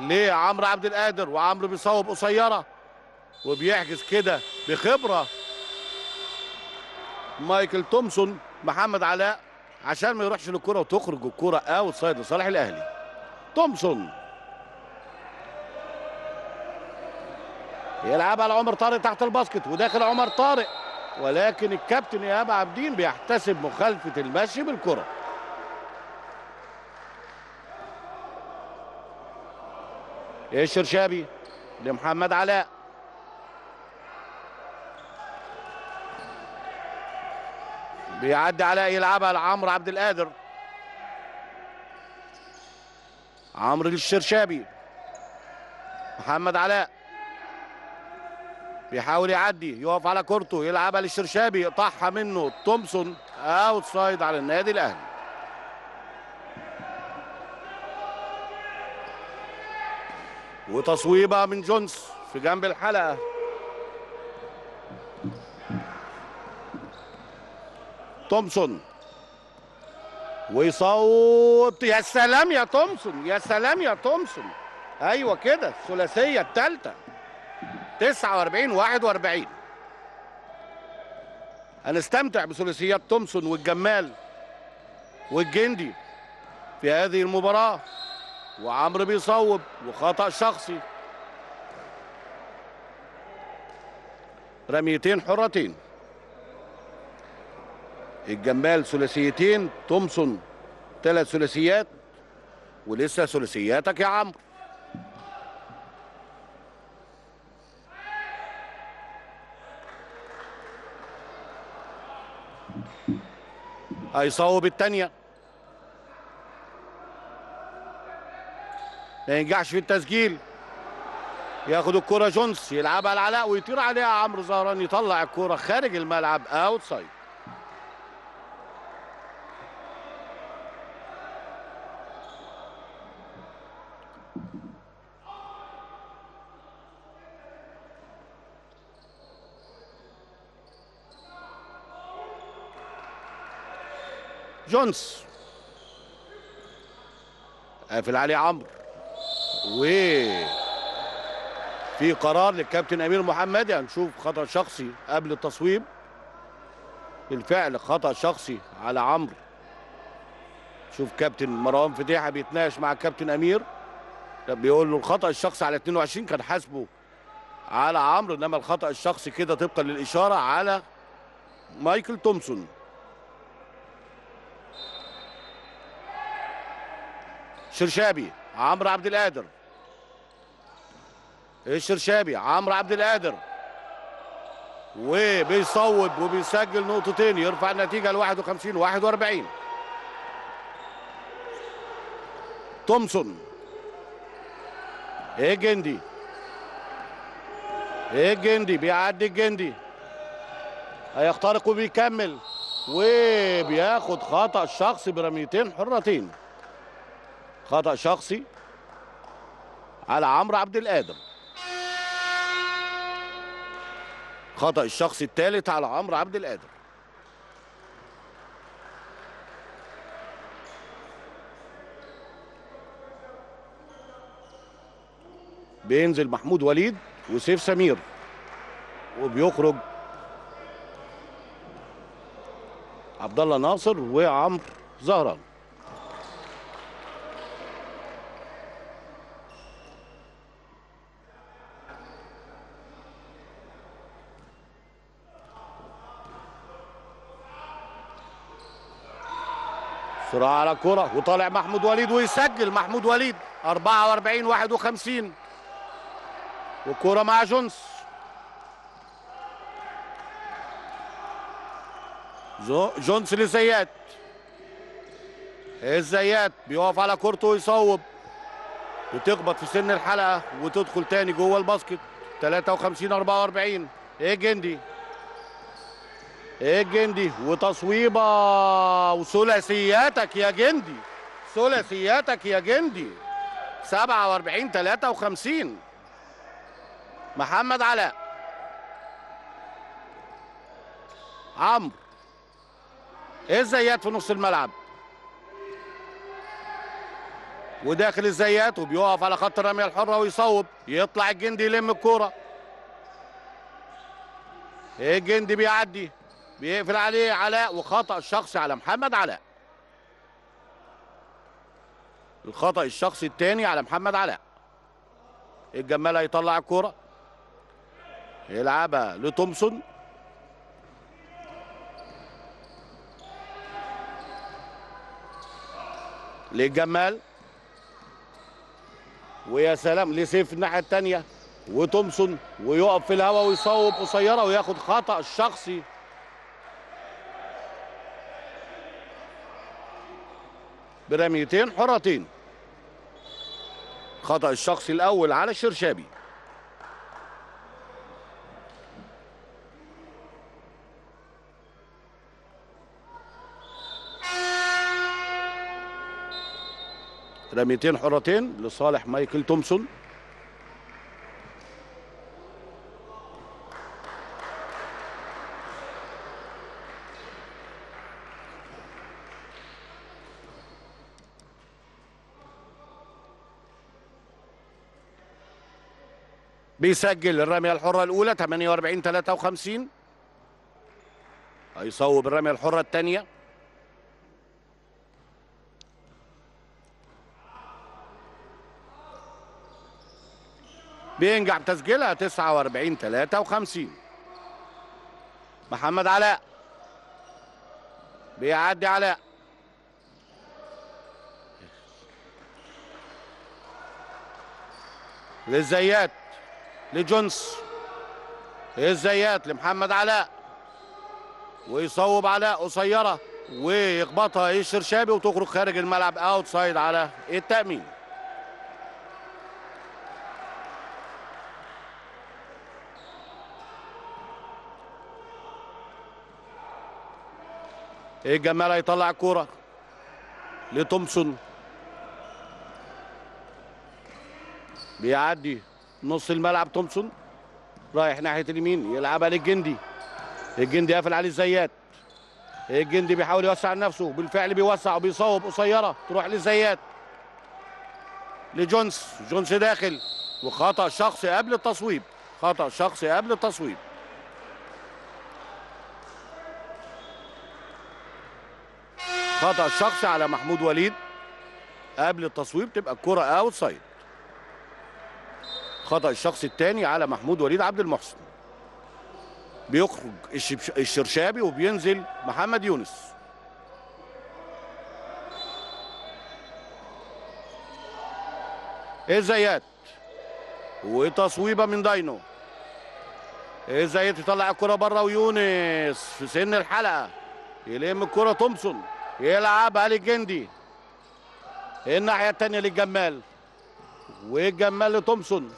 لعمرو عبد القادر، وعمرو بيصوب قصيره وبيحجز كده بخبرة مايكل تومسون محمد علاء عشان ما يروحش للكرة وتخرج الكرة اوت سايد لصالح الاهلي. تومسون يلعبها لعمر طارق تحت الباسكت وداخل عمر طارق، ولكن الكابتن ايهاب عابدين بيحتسب مخالفة المشي بالكرة. الشرشابي لمحمد علاء، بيعدي علاء يلعبها لعمرو عبد القادر، عمرو للشرشابي، محمد علاء بيحاول يعدي يقف على كورته يلعبها للشرشابي يقطعها منه تومسون اوت سايد على النادي الاهلي. وتصويبه من جونز في جنب الحلقه. تومسون ويصوب، يا سلام يا تومسون، يا سلام يا تومسون، ايوه كده الثلاثيه الثالثه 49-41. هنستمتع بثلاثيات تومسون والجمال والجندي في هذه المباراه. وعمرو بيصوب وخطأ شخصي، رميتين حرتين. الجمال ثلاثيتين، تومسون ثلاث ثلاثيات، ولسه ثلاثياتك يا عمرو. هيصوب الثانية، ما ينجحش في التسجيل. ياخد الكرة جونس يلعبها لعلاء ويطير عليها عمرو زهران، يطلع الكرة خارج الملعب اوت سايد. جونس قافل عليه عمرو، وفي قرار للكابتن امير المحمدي. هنشوف خطأ شخصي قبل التصويب، بالفعل خطأ شخصي على عمرو. شوف كابتن مروان فتيحه بيتناقش مع الكابتن امير، بيقول له الخطأ الشخصي على 22 كان حاسبه على عمرو، انما الخطأ الشخصي كده طبقا للإشارة على مايكل تومسون. شرشابي، عمرو عبد القادر، الشرشابي، عمرو عبد القادر، وبيصوب وبيسجل نقطتين، يرفع النتيجه ل 51-41. تومسون، الجندي، الجندي بيعدي الجندي، هيخترق وبيكمل، وبياخد خطأ شخصي برميتين حرتين. خطأ شخصي على عمرو عبد القادر. خطأ الشخصي الثالث على عمرو عبد القادر. بينزل محمود وليد وسيف سمير، وبيخرج عبد الله ناصر وعمرو زهران. صراع على الكرة وطالع محمود وليد ويسجل محمود وليد 44-51. والكرة مع جونس، جونس لزيات، الزيات بيقف على كورته ويصوب وتخبط في سن الحلقة وتدخل تاني جوه الباسكت 53-44. الجندي، الجندي وتصويبه، وثلاثياتك يا جندي، ثلاثياتك يا جندي 47-53. محمد علاء، عمرو، الزيات في نص الملعب وداخل الزيات وبيقف على خط الرمية الحرة ويصوب، يطلع الجندي يلم الكورة، الجندي بيعدي بيقفل عليه علاء، وخطأ الشخصي على محمد علاء. الخطأ الشخصي الثاني على محمد علاء. الجمال هيطلع الكرة يلعبها لتومسون. للجمال، ويا سلام لسيف الناحيه الثانيه، وتومسون ويقف في الهواء ويصوب قصيره وياخد خطأ شخصي. برميتين حرتين. خطأ الشخصي الاول على الشرشابي. رميتين حرتين لصالح مايكل تومسون. بيسجل الرميه الحره الاولى 48-53. هيصوب الرميه الحره الثانيه. بينجح تسجيلها 49-53. محمد علاء بيعدي علاء، للزيات لجونس، الزيات لمحمد علاء، ويصوب علاء قصيره ويخبطها الشرشابي وتخرج خارج الملعب اوتسايد على التأمين. الجمال هيطلع الكوره لتومسون، بيعدي نص الملعب تومسون رايح ناحيه اليمين يلعبها للجندي. الجندي قافل عليه الزيات، الجندي بيحاول يوسع نفسه، بالفعل بيوسع وبيصوب قصيره تروح للزيات لجونس. جونس داخل، وخطأ شخصي قبل التصويب. خطأ شخصي قبل التصويب. خطأ شخصي على محمود وليد قبل التصويب، تبقى الكرة اوت سايد. خطأ الشخص الثاني على محمود وليد عبد المحسن. بيخرج الشرشابي وبينزل محمد يونس. ازايات وتصويبه من داينو. ازايات يطلع الكرة بره، ويونس في سن الحلقة يلم الكرة. تومسون يلعب علي الجندي، الناحية التانية للجمال، والجمال لتومسون،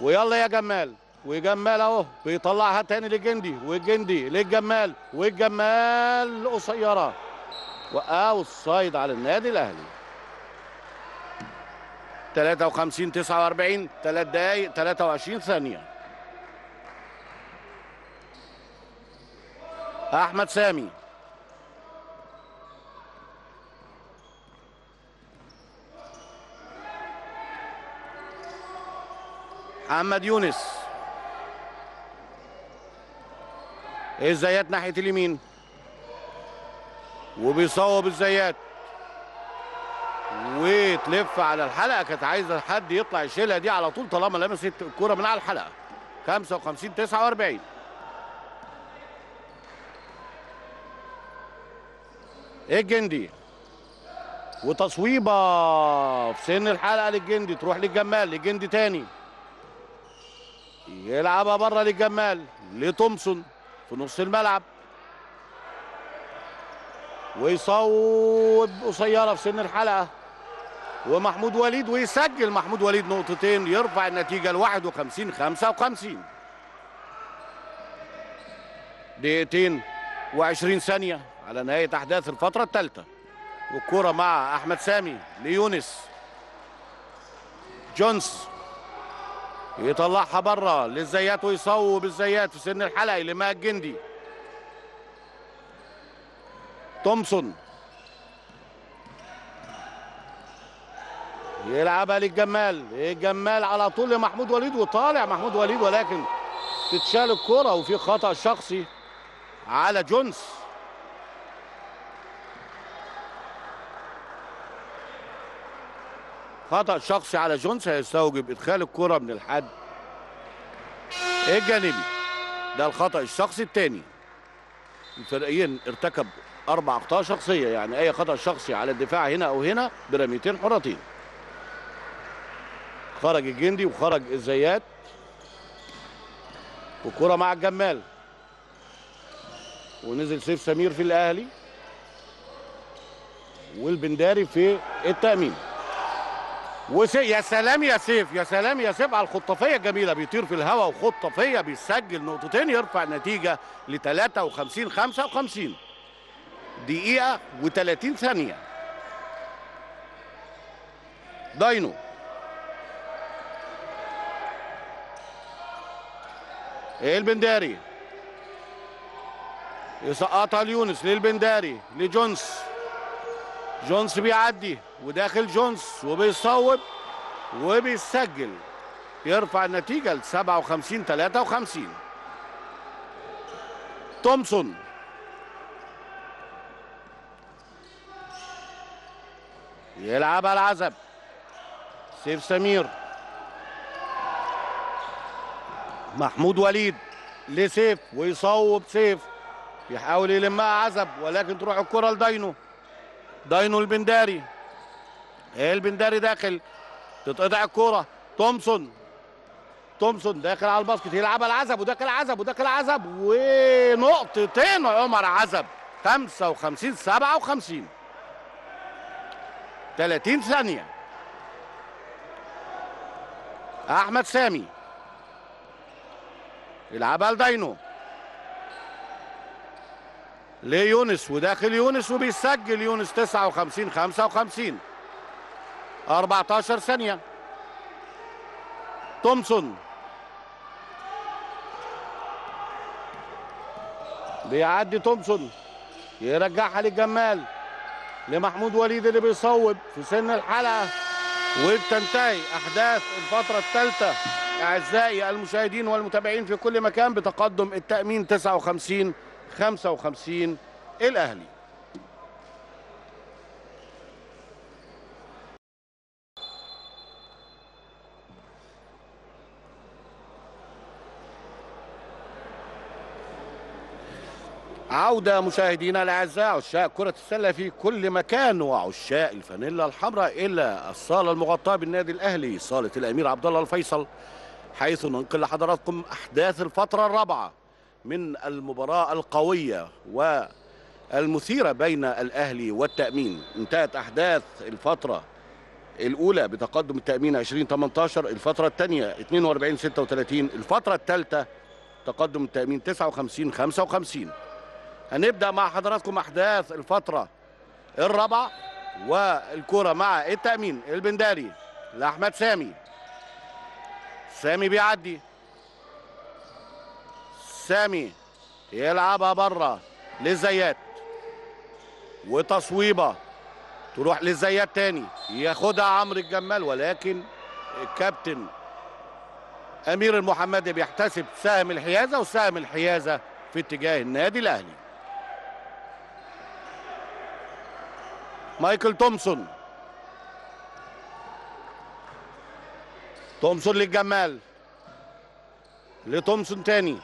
ويلا يا جمال، وجمال اهو بيطلعها تاني للجندي، والجندي للجمال، والجمال قصيرة واوت سايد على النادي الأهلي. 53-49. 3 دقايق 23 ثانية. أحمد سامي محمد يونس، الزيات ناحية اليمين وبيصوب الزيات وتلف على الحلقة. كانت عايزة حد يطلع يشيلها دي على طول طالما لمست الكرة من على الحلقة. 55-49. الجندي وتصويبة في سن الحلقة للجندي، تروح للجمال، للجندي تاني يلعبها بره للجمال لتومسون في نص الملعب، ويصوب قصيره في سن الحلقه ومحمود وليد، ويسجل محمود وليد نقطتين، يرفع النتيجه ل 51-55. دقيقتين و20 ثانيه على نهايه احداث الفتره الثالثه. والكره مع احمد سامي ليونس. جونز يطلعها بره للزيات ويصوب الزيات في سن الحلقه لماء الجندي. تومسون يلعبها للجمال، الجمال على طول لمحمود وليد، وطالع محمود وليد ولكن تتشال الكره، وفي خطأ شخصي على جونز. خطأ شخصي على جونز هيستوجب ادخال الكرة من الحد الجانبي. ده الخطأ الشخصي الثاني. الفريقين ارتكب 4 اخطاء شخصيه، يعني اي خطأ شخصي على الدفاع هنا او هنا برميتين حرتين. خرج الجندي وخرج الزيات والكرة مع الجمال، ونزل سيف سمير في الاهلي والبنداري في التأمين. يا سلام يا سيف، يا سلام يا سيف على الخطافيه الجميله، بيطير في الهواء وخطافيه، بيسجل نقطتين، يرفع نتيجه ل 53 55 دقيقة و30 ثانية. داينو البنداري يسقطها ليونس، للبنداري لجونز، جونز بيعدي وداخل جونز وبيصوب وبيسجل، يرفع النتيجة ل 57 53. تومسون يلعبها العزب، سيف سمير، محمود وليد لسيف ويصوب، سيف يحاول يلمها عزب ولكن تروح الكرة لداينو، داينو البنداري، البنداري داخل، تتقطع الكرة، تومسون، تومسون داخل على الباسكت، يلعبها العزب وداخل عزب وداخل عزب ونقطتين عمر عزب. 55 57 30 ثانية. أحمد سامي يلعبها لداينو، ليونس وداخل يونس وبيسجل يونس. 59 55 14 ثانية. تومسون بيعدي، تومسون يرجعها للجمال، لمحمود وليد اللي بيصوب في سن الحلقة، وبتنتهي أحداث الفترة الثالثة أعزائي المشاهدين والمتابعين في كل مكان بتقدم التأمين 59 55 الأهلي. عودة مشاهدينا الأعزاء عشاق كرة السلة في كل مكان وعشاق الفانيلا الحمراء إلى الصالة المغطاة بالنادي الأهلي، صالة الأمير عبد الله الفيصل، حيث ننقل لحضراتكم أحداث الفترة الرابعة من المباراة القوية والمثيرة بين الأهلي والتأمين. انتهت أحداث الفترة الأولى بتقدم التأمين 20 18، الفترة الثانية 42 36، الفترة الثالثة تقدم التأمين 59 55. هنبدأ مع حضراتكم أحداث الفترة الرابعة والكرة مع التأمين، البنداري لأحمد سامي، سامي بيعدي، سامي يلعبها بره للزيات وتصويبة تروح للزيات تاني، ياخدها عمرو الجمال ولكن الكابتن أمير المحمدي بيحتسب سهم الحيازة، وسهم الحيازة في اتجاه النادي الأهلي. مايكل تومسون، تومسون للجمال، لتومسون تاني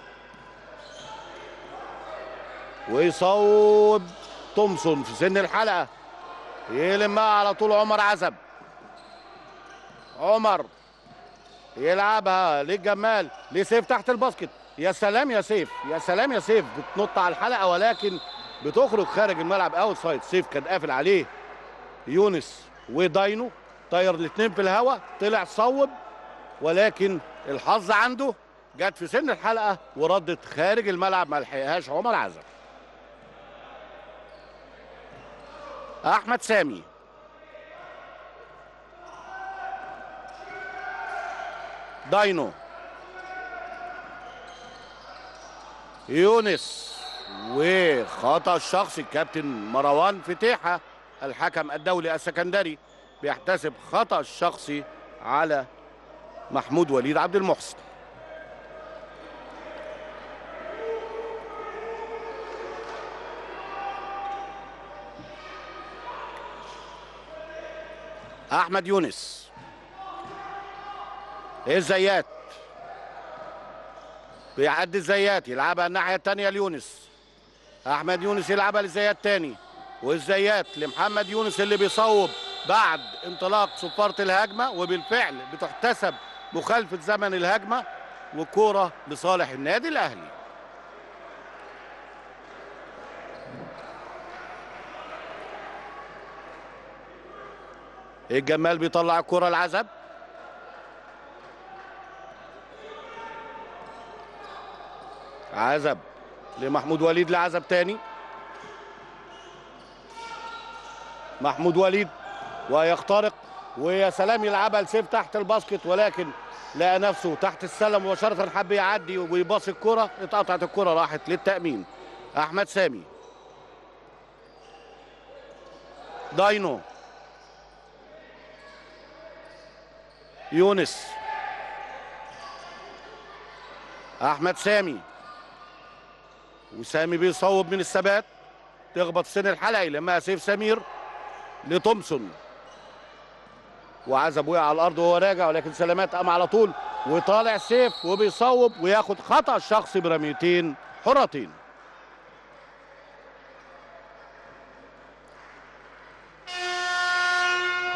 ويصوب، تومسون في سن الحلقة يلمها على طول عمر عزب، عمر يلعبها للجمال، لسيف تحت الباسكت. يا سلام يا سيف، يا سلام يا سيف، بتنط على الحلقة ولكن بتخرج خارج الملعب اوت سايد. سيف كان قافل عليه يونس وداينو، طير الاثنين في الهواء، طلع صوب ولكن الحظ عنده، جت في سن الحلقه وردت خارج الملعب، ما لحقهاش عمر عزب. احمد سامي، داينو، يونس، وخطأ الشخصي الكابتن مروان فتيحة الحكم الدولي السكندري بيحتسب خطأ الشخصي على محمود وليد عبد المحسن. احمد يونس، الزيات بيعدي الزيات يلعبها الناحيه الثانيه ليونس، احمد يونس يلعبها للزيات تاني، والزيات لمحمد يونس اللي بيصوب بعد انطلاق صفاره الهجمه، وبالفعل بتحتسب مخالفه زمن الهجمه والكوره لصالح النادي الاهلي. الجمال بيطلع الكوره العزب، عزب لمحمود وليد، لعزب تاني، محمود وليد ويخترق، ويا سلام يلعبها لسيف تحت الباسكت، ولكن لقى نفسه تحت السلم مباشره، حب يعدي ويباص الكره، اتقطعت الكره راحت للتأمين. احمد سامي، داينو، يونس، احمد سامي، وسامي بيصوب من الثبات، تخبط سن الحلقي، لما سيف سمير لتومسون، وعزب وقع على الارض وهو راجع، ولكن سلامات قام على طول وطالع سيف وبيصوب وياخد خطأ شخصي برميتين حرتين.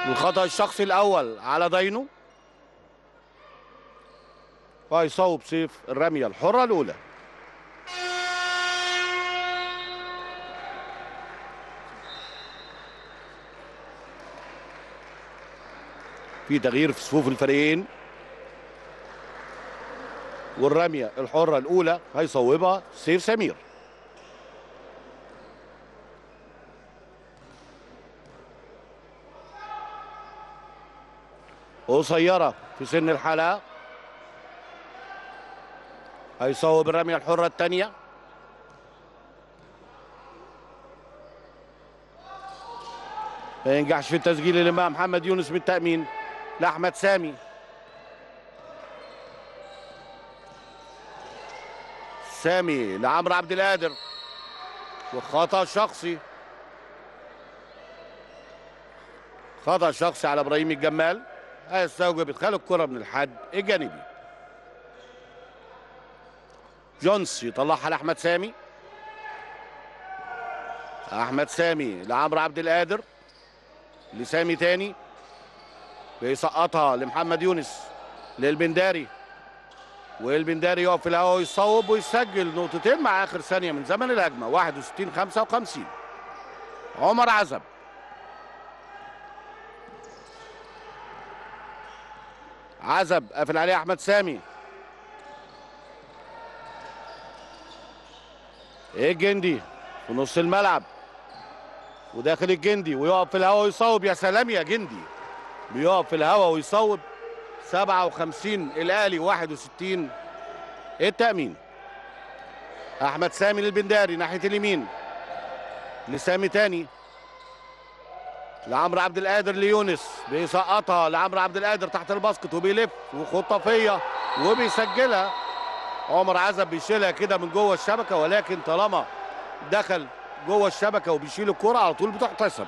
الخطأ الشخصي الاول على داينو، فيصوب سيف الرميه الحره الاولى. في تغيير في صفوف الفريقين، والرميه الحره الاولى هيصوبها سيف سمير. قصيره في سن الحلقه، هيصوب الرميه الحره الثانيه، ما ينجحش في التسجيل اللي مع محمد يونس بالتأمين لأحمد سامي. سامي لعمرو عبد القادر، وخطأ شخصي، خطأ شخصي على إبراهيم الجمال، هيستوجب إدخال الكرة من الحد الجانبي. جونس يطلعها لأحمد سامي، أحمد سامي لعمرو عبد القادر، لسامي تاني، بيسقطها لمحمد يونس للبنداري، والبنداري يقف في الهواء ويصوب ويسجل نقطتين مع اخر ثانيه من زمن الهجمه، 61-55. عمر عزب، عزب قافل عليه احمد سامي، الجندي في نص الملعب وداخل الجندي ويقف في الهواء ويصوب، يا سلام يا جندي بيقف في الهواء ويصوب. 57 الاهلي 61 التأمين. احمد سامي للبنداري ناحيه اليمين، لسامي تاني، لعمرو عبد القادر، ليونس، بيسقطها لعمرو عبد القادر تحت الباسكت وبيلف وخطافيه وبيسجلها. عمر عزب بيشيلها كده من جوه الشبكه، ولكن طالما دخل جوه الشبكه وبيشيل الكره على طول بتحتسب.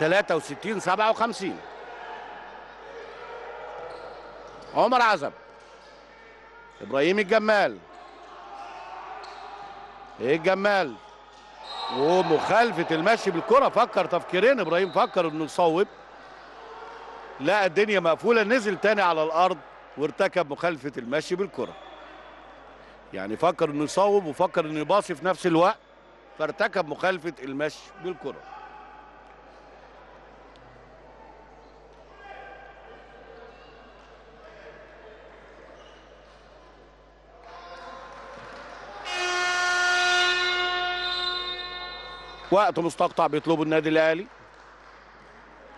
63-57. عمر عزب، ابراهيم الجمال، الجمال ومخالفه المشي بالكره، فكر تفكيرين ابراهيم، فكر انه يصوب، لقى الدنيا مقفوله، نزل تاني على الارض وارتكب مخالفه المشي بالكره، يعني فكر انه يصوب وفكر انه يباصي في نفس الوقت، فارتكب مخالفه المشي بالكره. وقت مستقطع بيطلبه النادي الاهلي،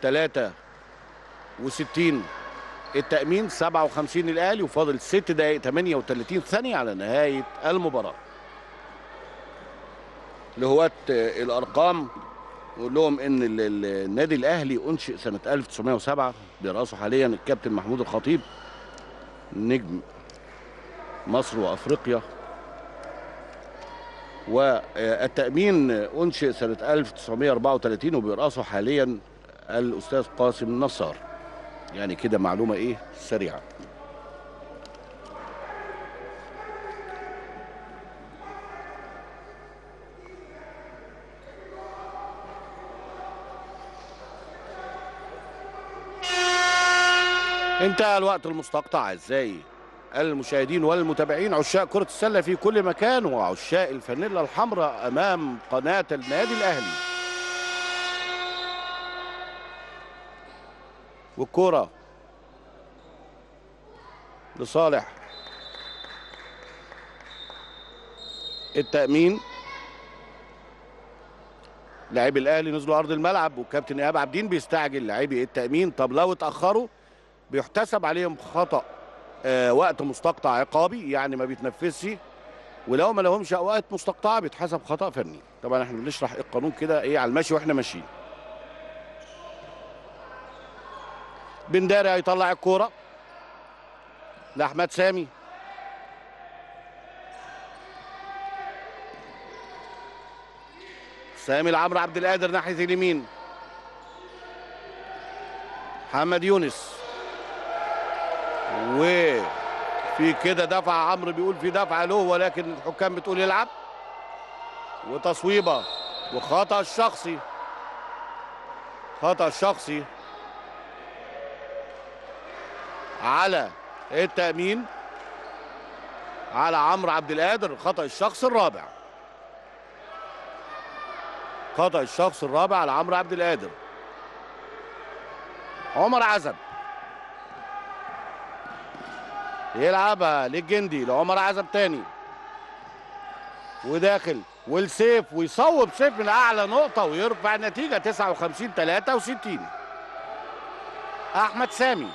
63 التأمين 57 الاهلي، وفاضل 6 دقائق 38 ثانيه على نهايه المباراه. لهواة الارقام نقول لهم ان النادي الاهلي انشئ سنه 1907، براسه حاليا الكابتن محمود الخطيب، نجم مصر وافريقيا. والتأمين أنشئ سنة 1934 وبيرأسه حاليا الأستاذ قاسم نصر. يعني كده معلومة إيه سريعة. انتهى الوقت المستقطع. ازاي المشاهدين والمتابعين عشاق كرة السلة في كل مكان وعشاق الفانيلا الحمراء امام قناة النادي الاهلي. والكرة لصالح التأمين. لاعبي الاهلي نزلوا ارض الملعب والكابتن ايهاب عبدين بيستعجل لاعبي التأمين. طب لو اتأخروا بيحتسب عليهم خطأ وقت مستقطع عقابي، يعني ما بيتنفسش، ولو ما لهمش اوقات مستقطعه بيتحسب خطأ فني. طبعا احنا بنشرح القانون كده ايه على المشي واحنا ماشيين. بن داري هيطلع الكوره لاحمد سامي. سامي لعمرو عبد القادر ناحيه اليمين. محمد يونس وفي كده دفع، عمرو بيقول في دفع له ولكن الحكام بتقول يلعب، وتصويبه وخطأ الشخصي. خطأ الشخصي على التأمين على عمرو عبد القادر. خطأ الشخص الرابع. خطأ الشخص الرابع على عمرو عبد القادر. عمر عزب يلعبها للجندي لعمر عزب تاني وداخل والسيف، ويصوب سيف من اعلى نقطه ويرفع النتيجه 59-63. احمد سامي.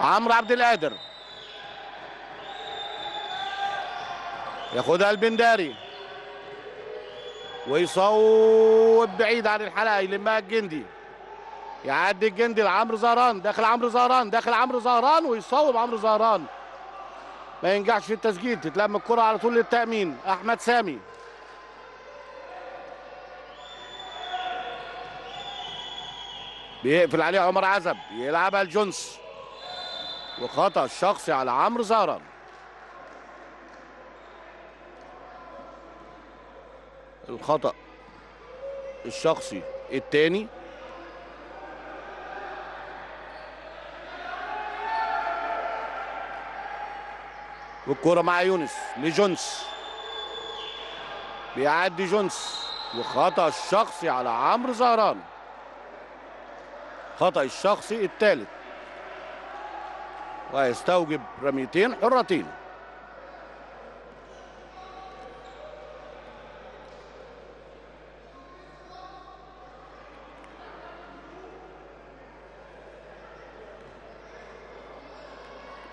عمرو عبد القادر ياخدها البنداري ويصوب بعيد عن الحلقه، يلمها الجندي، يعدي الجندي لعمرو زهران. داخل عمرو زهران، داخل عمرو زهران ويصوب عمرو زهران، ما ينجحش في التسجيل. تتلم الكرة على طول للتأمين. أحمد سامي. بيقفل عليه عمر عزب، يلعبها لجونس وخطأ الشخصي على عمرو زهران. الخطأ الشخصي الثاني والكرة مع يونس لجونس، بيعدي جونس وخطأ الشخصي على عمرو زهران. خطأ الشخصي الثالث ويستوجب رميتين حرتين.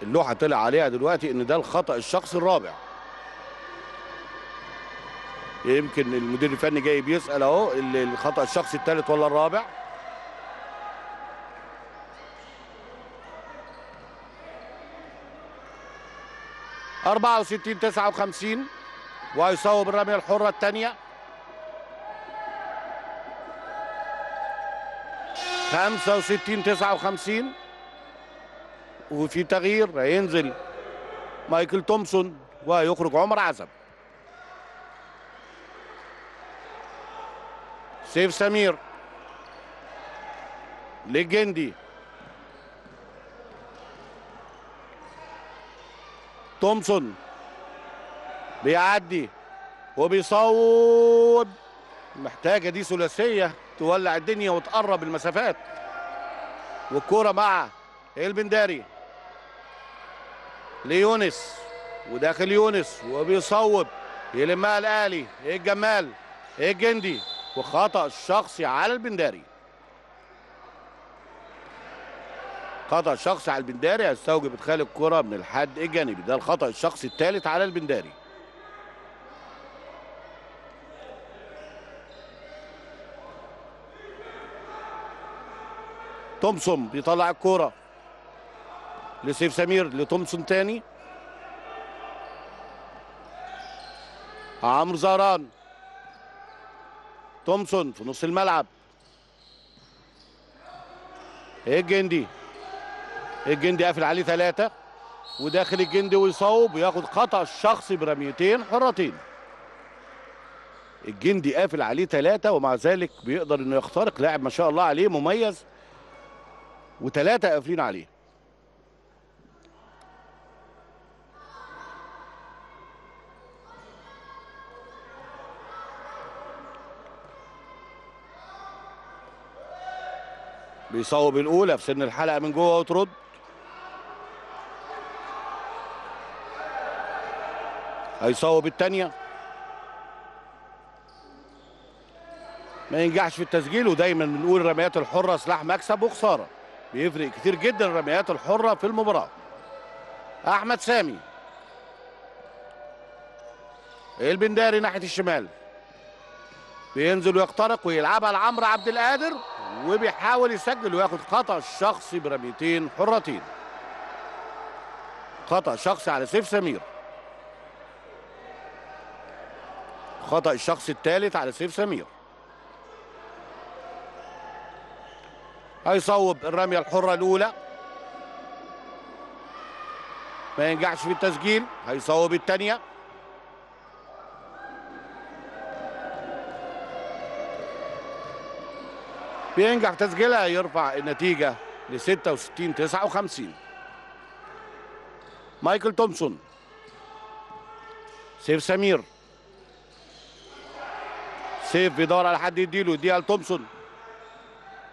اللوحة طلع عليها دلوقتي ان ده الخطأ الشخص الرابع. يمكن المدير الفني جاي بيسأل اهو الخطأ الشخصي الثالث ولا الرابع. أربعة 69-59 ويصوب الرمية الحرة الثانية. 65-59 وفي تغيير، هينزل مايكل تومسون ويخرج عمر عزب. سيف سمير للجندي. تومسون بيعدي وبيصوب، محتاجه دي ثلاثيه تولع الدنيا وتقرب المسافات. والكوره مع البنداري ليونس وداخل يونس وبيصوب، يلمها الاهلي، الجمال، الجندي، وخطأ الشخصي على البنداري. خطأ شخصي على البنداري هيستوجب ادخال الكره من الحد الجانبي، ده الخطأ الشخصي الثالث على البنداري. تومسون بيطلع الكره لسيف سمير لتومسون تاني. عمرو زهران تومسون في نص الملعب، الجندي، الجندي قافل عليه ثلاثة وداخل الجندي ويصوب وياخد خطأ شخصي برميتين حرتين. الجندي قافل عليه ثلاثة ومع ذلك بيقدر انه يخترق، لاعب ما شاء الله عليه مميز وثلاثة قافلين عليه. بيصوب الأولى في سن الحلقة من جوه وترد. هيصوب الثانية. ما ينجحش في التسجيل، ودايما بنقول الرميات الحرة سلاح مكسب وخسارة. بيفرق كتير جدا الرميات الحرة في المباراة. أحمد سامي. البنداري ناحية الشمال. بينزل ويخترق ويلعبها لعمرو عبد القادر وبيحاول يسجل وياخد خطأ شخصي برميتين حرتين. خطأ شخصي على سيف سمير. خطأ الشخص الثالث على سيف سمير. هيصوب الرمية الحرة الأولى. ما ينجحش في التسجيل، هيصوب الثانية. بينجح تسجيلها، يرفع النتيجة ل 66-59. مايكل تومسون، سيف سمير، سيف بيدور على حد يديله، يديها لتومسون،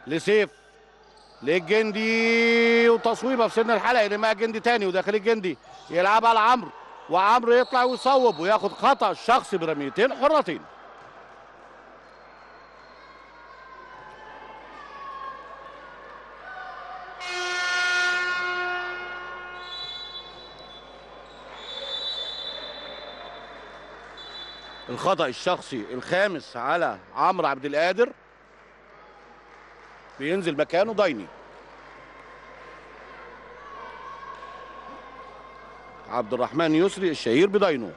لسيف، للجندي وتصويبه في سن الحلقة، يرميها جندي تاني وداخل الجندي، يلعبها لعمرو وعمرو يطلع ويصوب وياخد خطأ شخصي برميتين حرتين. الخطأ الشخصي الخامس على عمرو عبد القادر، بينزل مكانه ضيني. عبد الرحمن يسري الشهير بضينه.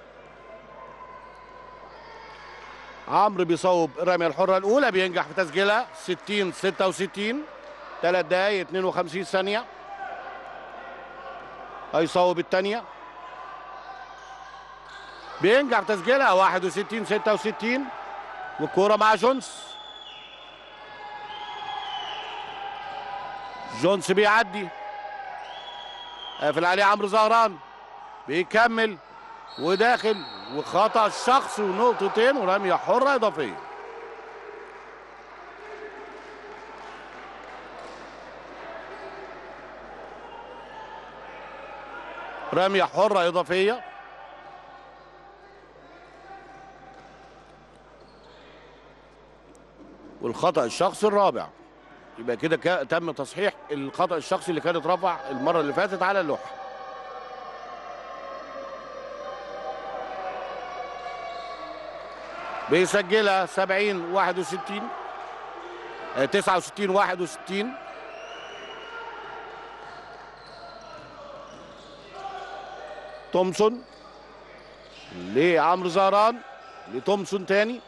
عمرو بيصوب الرمية الحرة الأولى، بينجح في تسجيلها 60-66. 3 دقايق 52 ثانية. هيصوب الثانية. بينجح تسجيلها 61-66 والكورة مع جونس. جونس بيعدي، قافل عليه عمرو زهران، بيكمل وداخل وخطأ شخصي ونقطتين ورمية حرة إضافية. رمية حرة إضافية. والخطأ الشخصي الرابع، يبقى كده تم تصحيح الخطأ الشخصي اللي كان اترفع المرة اللي فاتت على اللوحة. بيسجلها 70-61 69-61. تومسون لعمرو زهران، لتومسون تاني،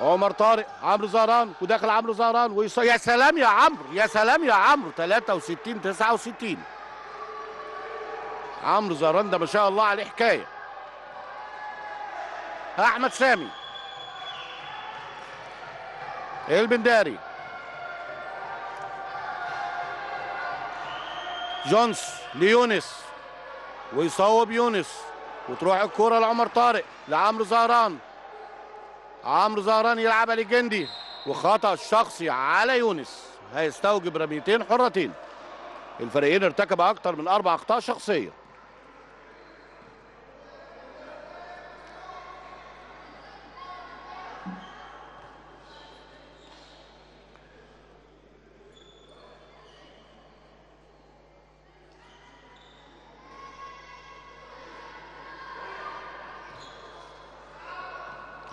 عمر طارق، عمرو زهران وداخل عمرو زهران يا سلام يا عمرو، يا سلام يا عمرو. 63-69. عمرو زهران ده ما شاء الله عليه حكايه. احمد سامي، البنداري، جونس ليونس ويصوب يونس وتروح الكوره لعمر طارق لعمرو زهران. عمرو زهران يلعبها للجندي وخطأ شخصي على يونس، هيستوجب رميتين حرتين. الفريقين ارتكبا اكتر من 4 اخطاء شخصيه.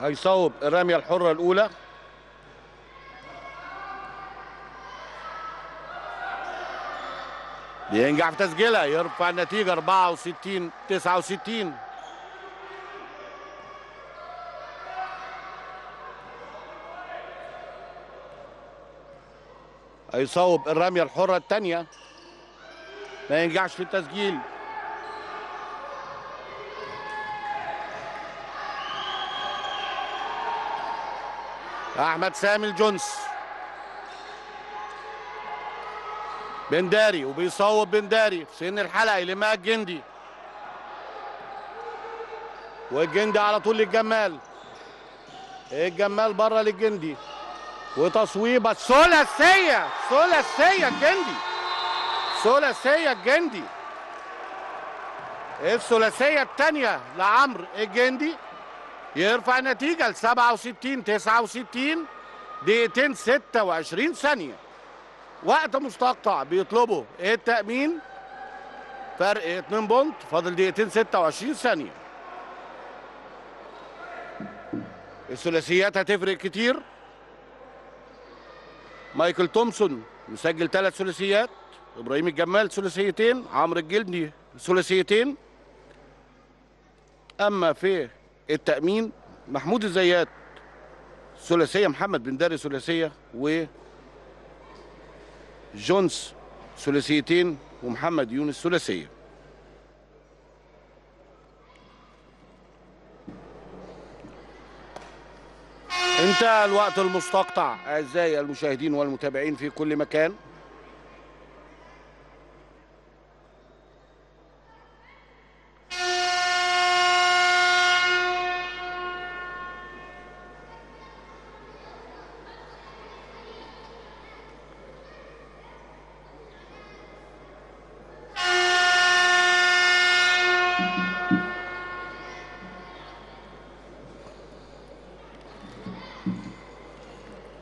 هيصوب الرمية الحرة الأولى. بينجح في تسجيلها، يرفع النتيجة 64-69. هيصوب الرميه الحره الثانيه، ما ينجحش في التسجيل. احمد سامي الجونس، بنداري وبيصوب بنداري في سن الحلقه يلمها الجندي، والجندي على طول للجمال، الجمال بره للجندي، وتصويبه ثلاثيه، ثلاثيه الجندي، ثلاثيه الجندي، الثلاثيه الثانيه لعمرو الجندي، يرفع النتيجه ل 67 69 دقيقتين 26 ثانيه، وقت مستقطع بيطلبه التأمين، فرق 2 بونت، فاضل دقيقتين 26 ثانيه. الثلاثيات هتفرق كتير. مايكل تومسون مسجل 3 ثلاثيات، ابراهيم الجمال ثلاثيتين، عمرو الجندي ثلاثيتين. اما في التأمين محمود الزيات ثلاثيه، محمد بنداري ثلاثيه، و جونز ثلاثيتين، ومحمد يونس ثلاثيه. انتهى الوقت المستقطع اعزائي المشاهدين والمتابعين في كل مكان.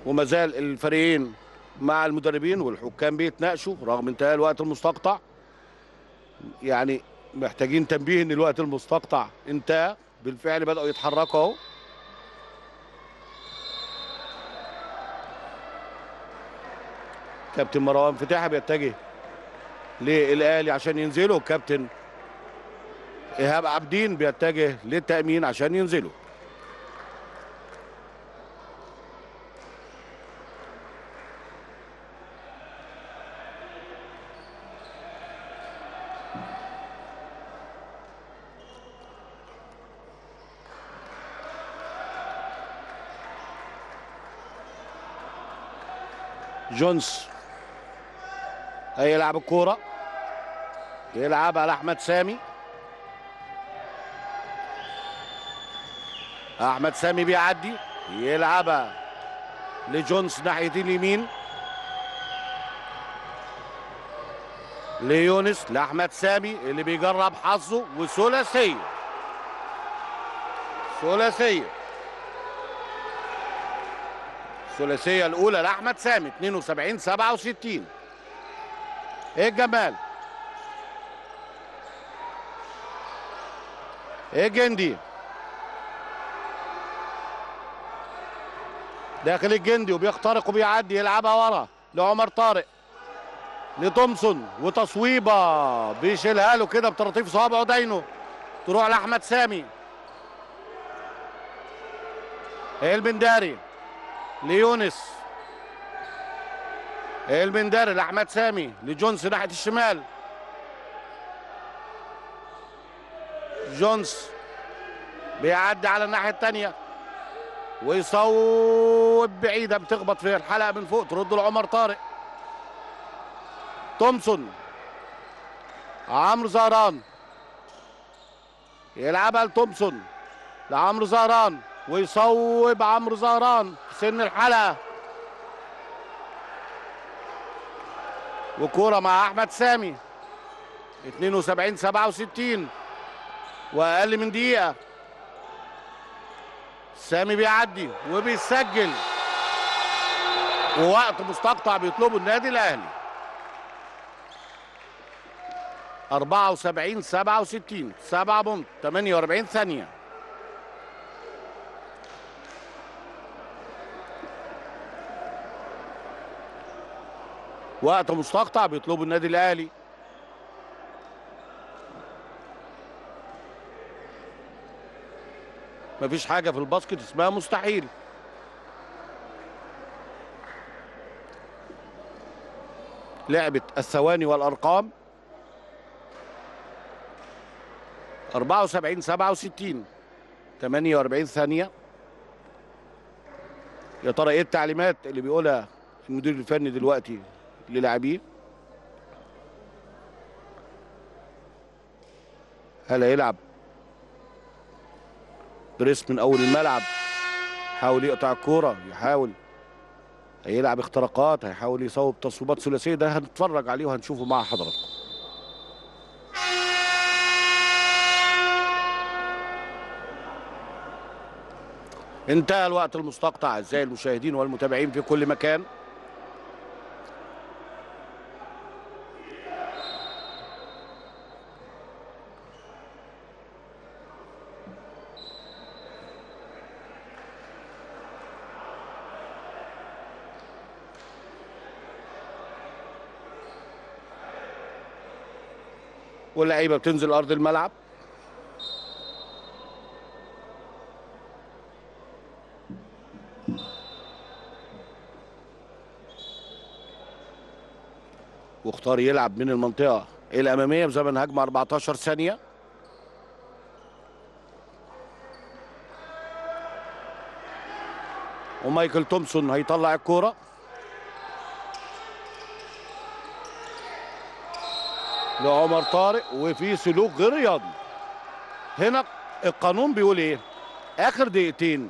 وما زال الفريقين مع المدربين والحكام بيتناقشوا رغم انتهاء الوقت المستقطع. يعني محتاجين تنبيه ان الوقت المستقطع انتهى، بالفعل بدأوا يتحركوا اهو. كابتن مروان فتحي بيتجه للأهلي عشان ينزلوا، كابتن إيهاب عبدين بيتجه للتأمين عشان ينزلوا. جونز هيلعب الكوره، يلعبها على احمد سامي، احمد سامي بيعدي يلعبها لجونز ناحيه اليمين، ليونس، لاحمد سامي اللي بيجرب حظه، وثلاثيه، ثلاثيه، الثلاثيه الاولى لاحمد سامي 72 67. ايه الجمال، ايه جندي داخل الجندي وبيخترق وبيعدي، يلعبها ورا لعمر طارق، لتومسون، وتصويبه بيشيلها له كده بطراطيف صوابعه داينه، تروح لاحمد سامي، ايه البنداري ليونس، المنداري لأحمد سامي، لجونس ناحية الشمال، جونس بيعدي على الناحية التانية ويصوب بعيدة بتخبط في الحلقة من فوق، ترد لعمر طارق، تومسون، عمرو زهران، يلعبها لتومسون، لعمرو زهران، ويصوب عمرو زهران في سن الحلقه، وكوره مع احمد سامي 72 67 واقل من دقيقه. سامي بيعدي وبيسجل، ووقت مستقطع بيطلبه النادي الاهلي 74 67 7 بونت 48 ثانيه. وقت مستقطع بيطلبه النادي الاهلي. مفيش حاجه في الباسكت اسمها مستحيل. لعبة الثواني والأرقام. 74 67 48 ثانية. يا ترى ايه التعليمات اللي بيقولها المدير الفني دلوقتي للاعبيه؟ هل هيلعب دريس من اول الملعب؟ حاول يقطع الكوره، يحاول هيلعب اختراقات، هيحاول يصوب تصويبات ثلاثيه. ده هنتفرج عليه وهنشوفه مع حضراتكم. انتهى الوقت المستقطع أعزائي المشاهدين والمتابعين في كل مكان. واللعيبة بتنزل أرض الملعب. واختار يلعب من المنطقة الأمامية بزمن هجمة 14 ثانية. ومايكل تومسون هيطلع الكورة. لعمر طارق وفي سلوك غير رياضي. هنا القانون بيقول ايه؟ آخر دقيقتين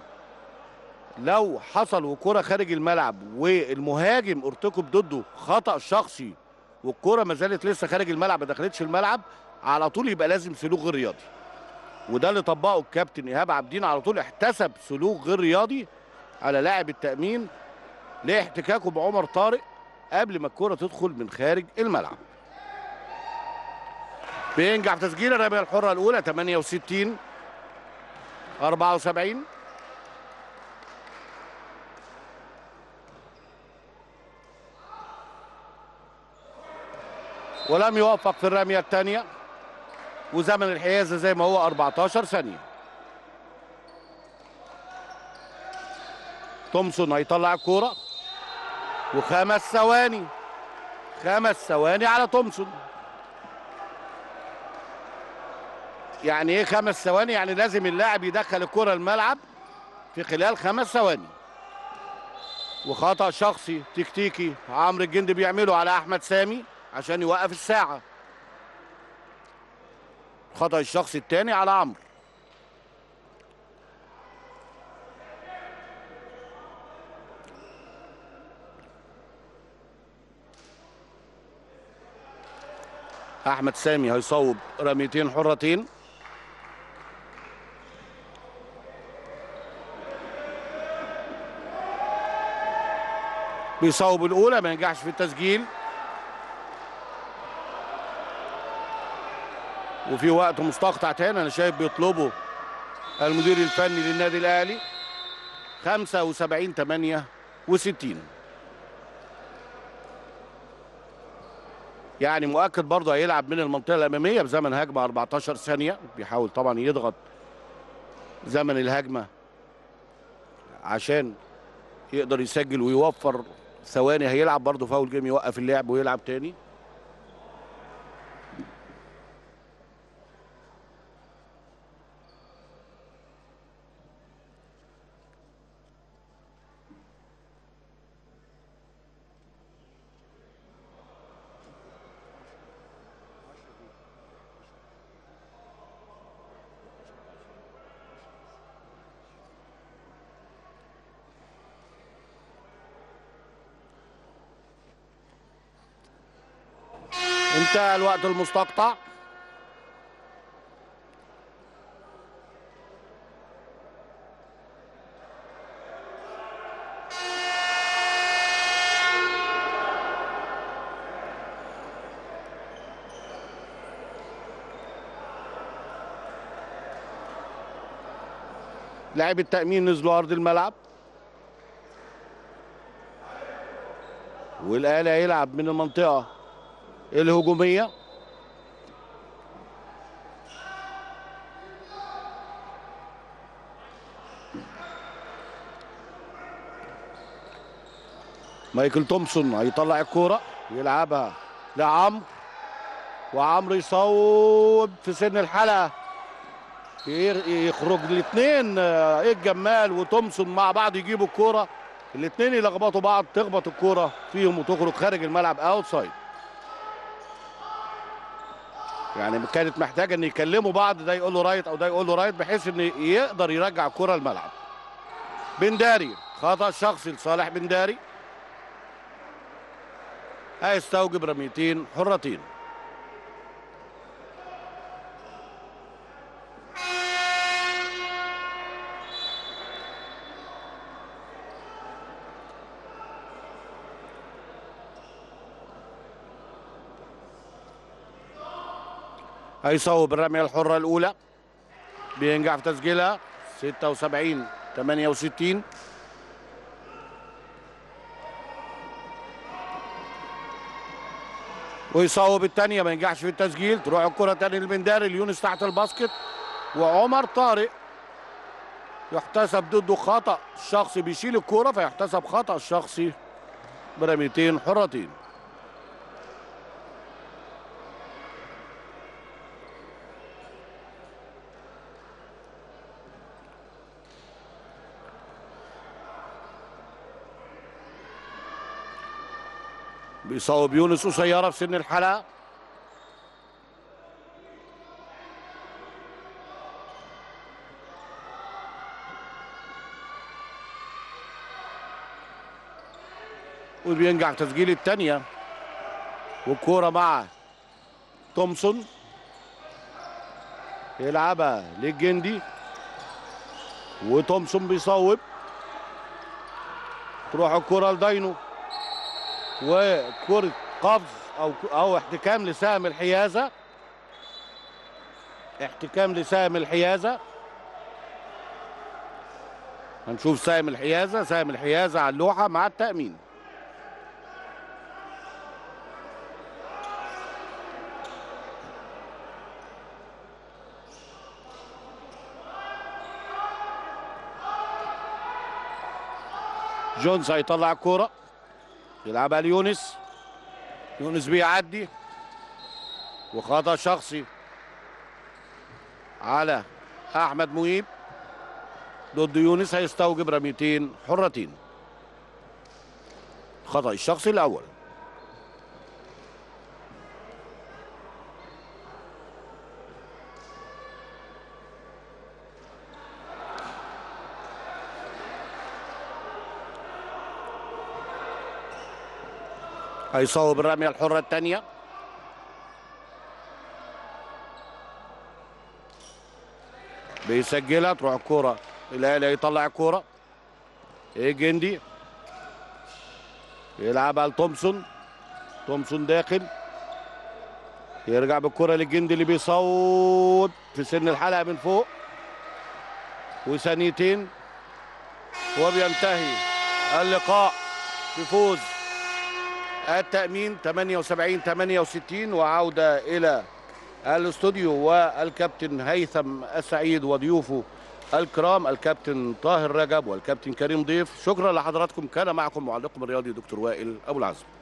لو حصل وكرة خارج الملعب والمهاجم ارتكب ضده خطأ شخصي والكرة ما زالت لسه خارج الملعب ما دخلتش الملعب، على طول يبقى لازم سلوك غير رياضي. وده اللي طبقه الكابتن إيهاب عبدين، على طول احتسب سلوك غير رياضي على لاعب التأمين لاحتكاكه بعمر طارق قبل ما الكرة تدخل من خارج الملعب. بينجح تسجيل الرمية الحرة الأولى. 68 74 ولم يوفق في الرمية الثانية، وزمن الحيازة زي ما هو 14 ثانية. تومسون هيطلع الكورة وخمس ثواني، 5 ثواني على تومسون. يعني ايه 5 ثواني؟ يعني لازم اللاعب يدخل الكرة الملعب في خلال 5 ثواني. وخطأ شخصي تكتيكي عمرو الجندي بيعمله على أحمد سامي عشان يوقف الساعة. الخطأ الشخصي الثاني على عمرو. أحمد سامي هيصوب رميتين حرتين. بيصوب الأولى ما ينجحش في التسجيل. وفي وقت مستقطع تاني أنا شايف بيطلبه المدير الفني للنادي الأهلي. 75 68 يعني مؤكد برضه هيلعب من المنطقة الأمامية بزمن هجمة 14 ثانية. بيحاول طبعا يضغط زمن الهجمة عشان يقدر يسجل ويوفر ثواني. هيلعب برضه فاول جيم، يوقف اللعب ويلعب تاني. انتهى الوقت المستقطع. لاعب التأمين نزلوا أرض الملعب. والأهلي هيلعب من المنطقة الهجومية. مايكل تومسون هيطلع الكورة يلعبها لعمرو، وعمرو يصوب في سن الحلقه، يخرج الاثنين. ايه الجمال وتومسون مع بعض يجيبوا الكوره، الاثنين يلخبطوا بعض، تخبط الكوره فيهم وتخرج خارج الملعب اوتسايد. يعني كانت محتاجه ان يكلموا بعض، ده يقول له رايت او ده يقول له رايت، بحيث ان يقدر يرجع الكوره الملعب. بن داري، خطا شخصي لصالح بن داري هيستوجب رميتين حرتين. هيصوب الرميه الحره الاولى، بينجح في تسجيلها. 76 68. ويصوب الثانيه، ما ينجحش في التسجيل، تروح الكره ثاني للبنداري، اليونس تحت الباسكت وعمر طارق يحتسب ضده خطا شخصي، بيشيل الكوره فيحتسب خطا شخصي برميتين حرتين. بيصوب يونس قصيرة في سن الحلقة. وبينجح تسجيل الثانية، والكورة مع تومسون، يلعبها للجندي وتومسون بيصوب، تروح الكورة لداينو، وكرة قفز أو احتكام لسام الحيازة، احتكام لسام الحيازة. هنشوف سام الحيازة، سام الحيازة على اللوحة مع التأمين. جونز هيطلع الكورة، يلعبها ليونس، يونس بيعدي وخطأ شخصي على أحمد مهيب ضد يونس، هيستوجب رميتين حرتين. خطأ الشخصي الأول. هيصوب الرمية الحرة الثانية، بيسجلها، تروح الكورة الأهلي هيطلع الكورة، الجندي يلعبها لتومسون، تومسون داخل، يرجع بالكورة للجندي اللي بيصوب في سن الحلقة من فوق، وثانيتين وبينتهي اللقاء بفوز التأمين 78 68. وعودة إلى الاستوديو والكابتن هيثم السعيد وضيوفه الكرام، الكابتن طاهر رجب والكابتن كريم ضيف. شكرا لحضراتكم، كان معكم معلقكم الرياضي دكتور وائل أبو العزم.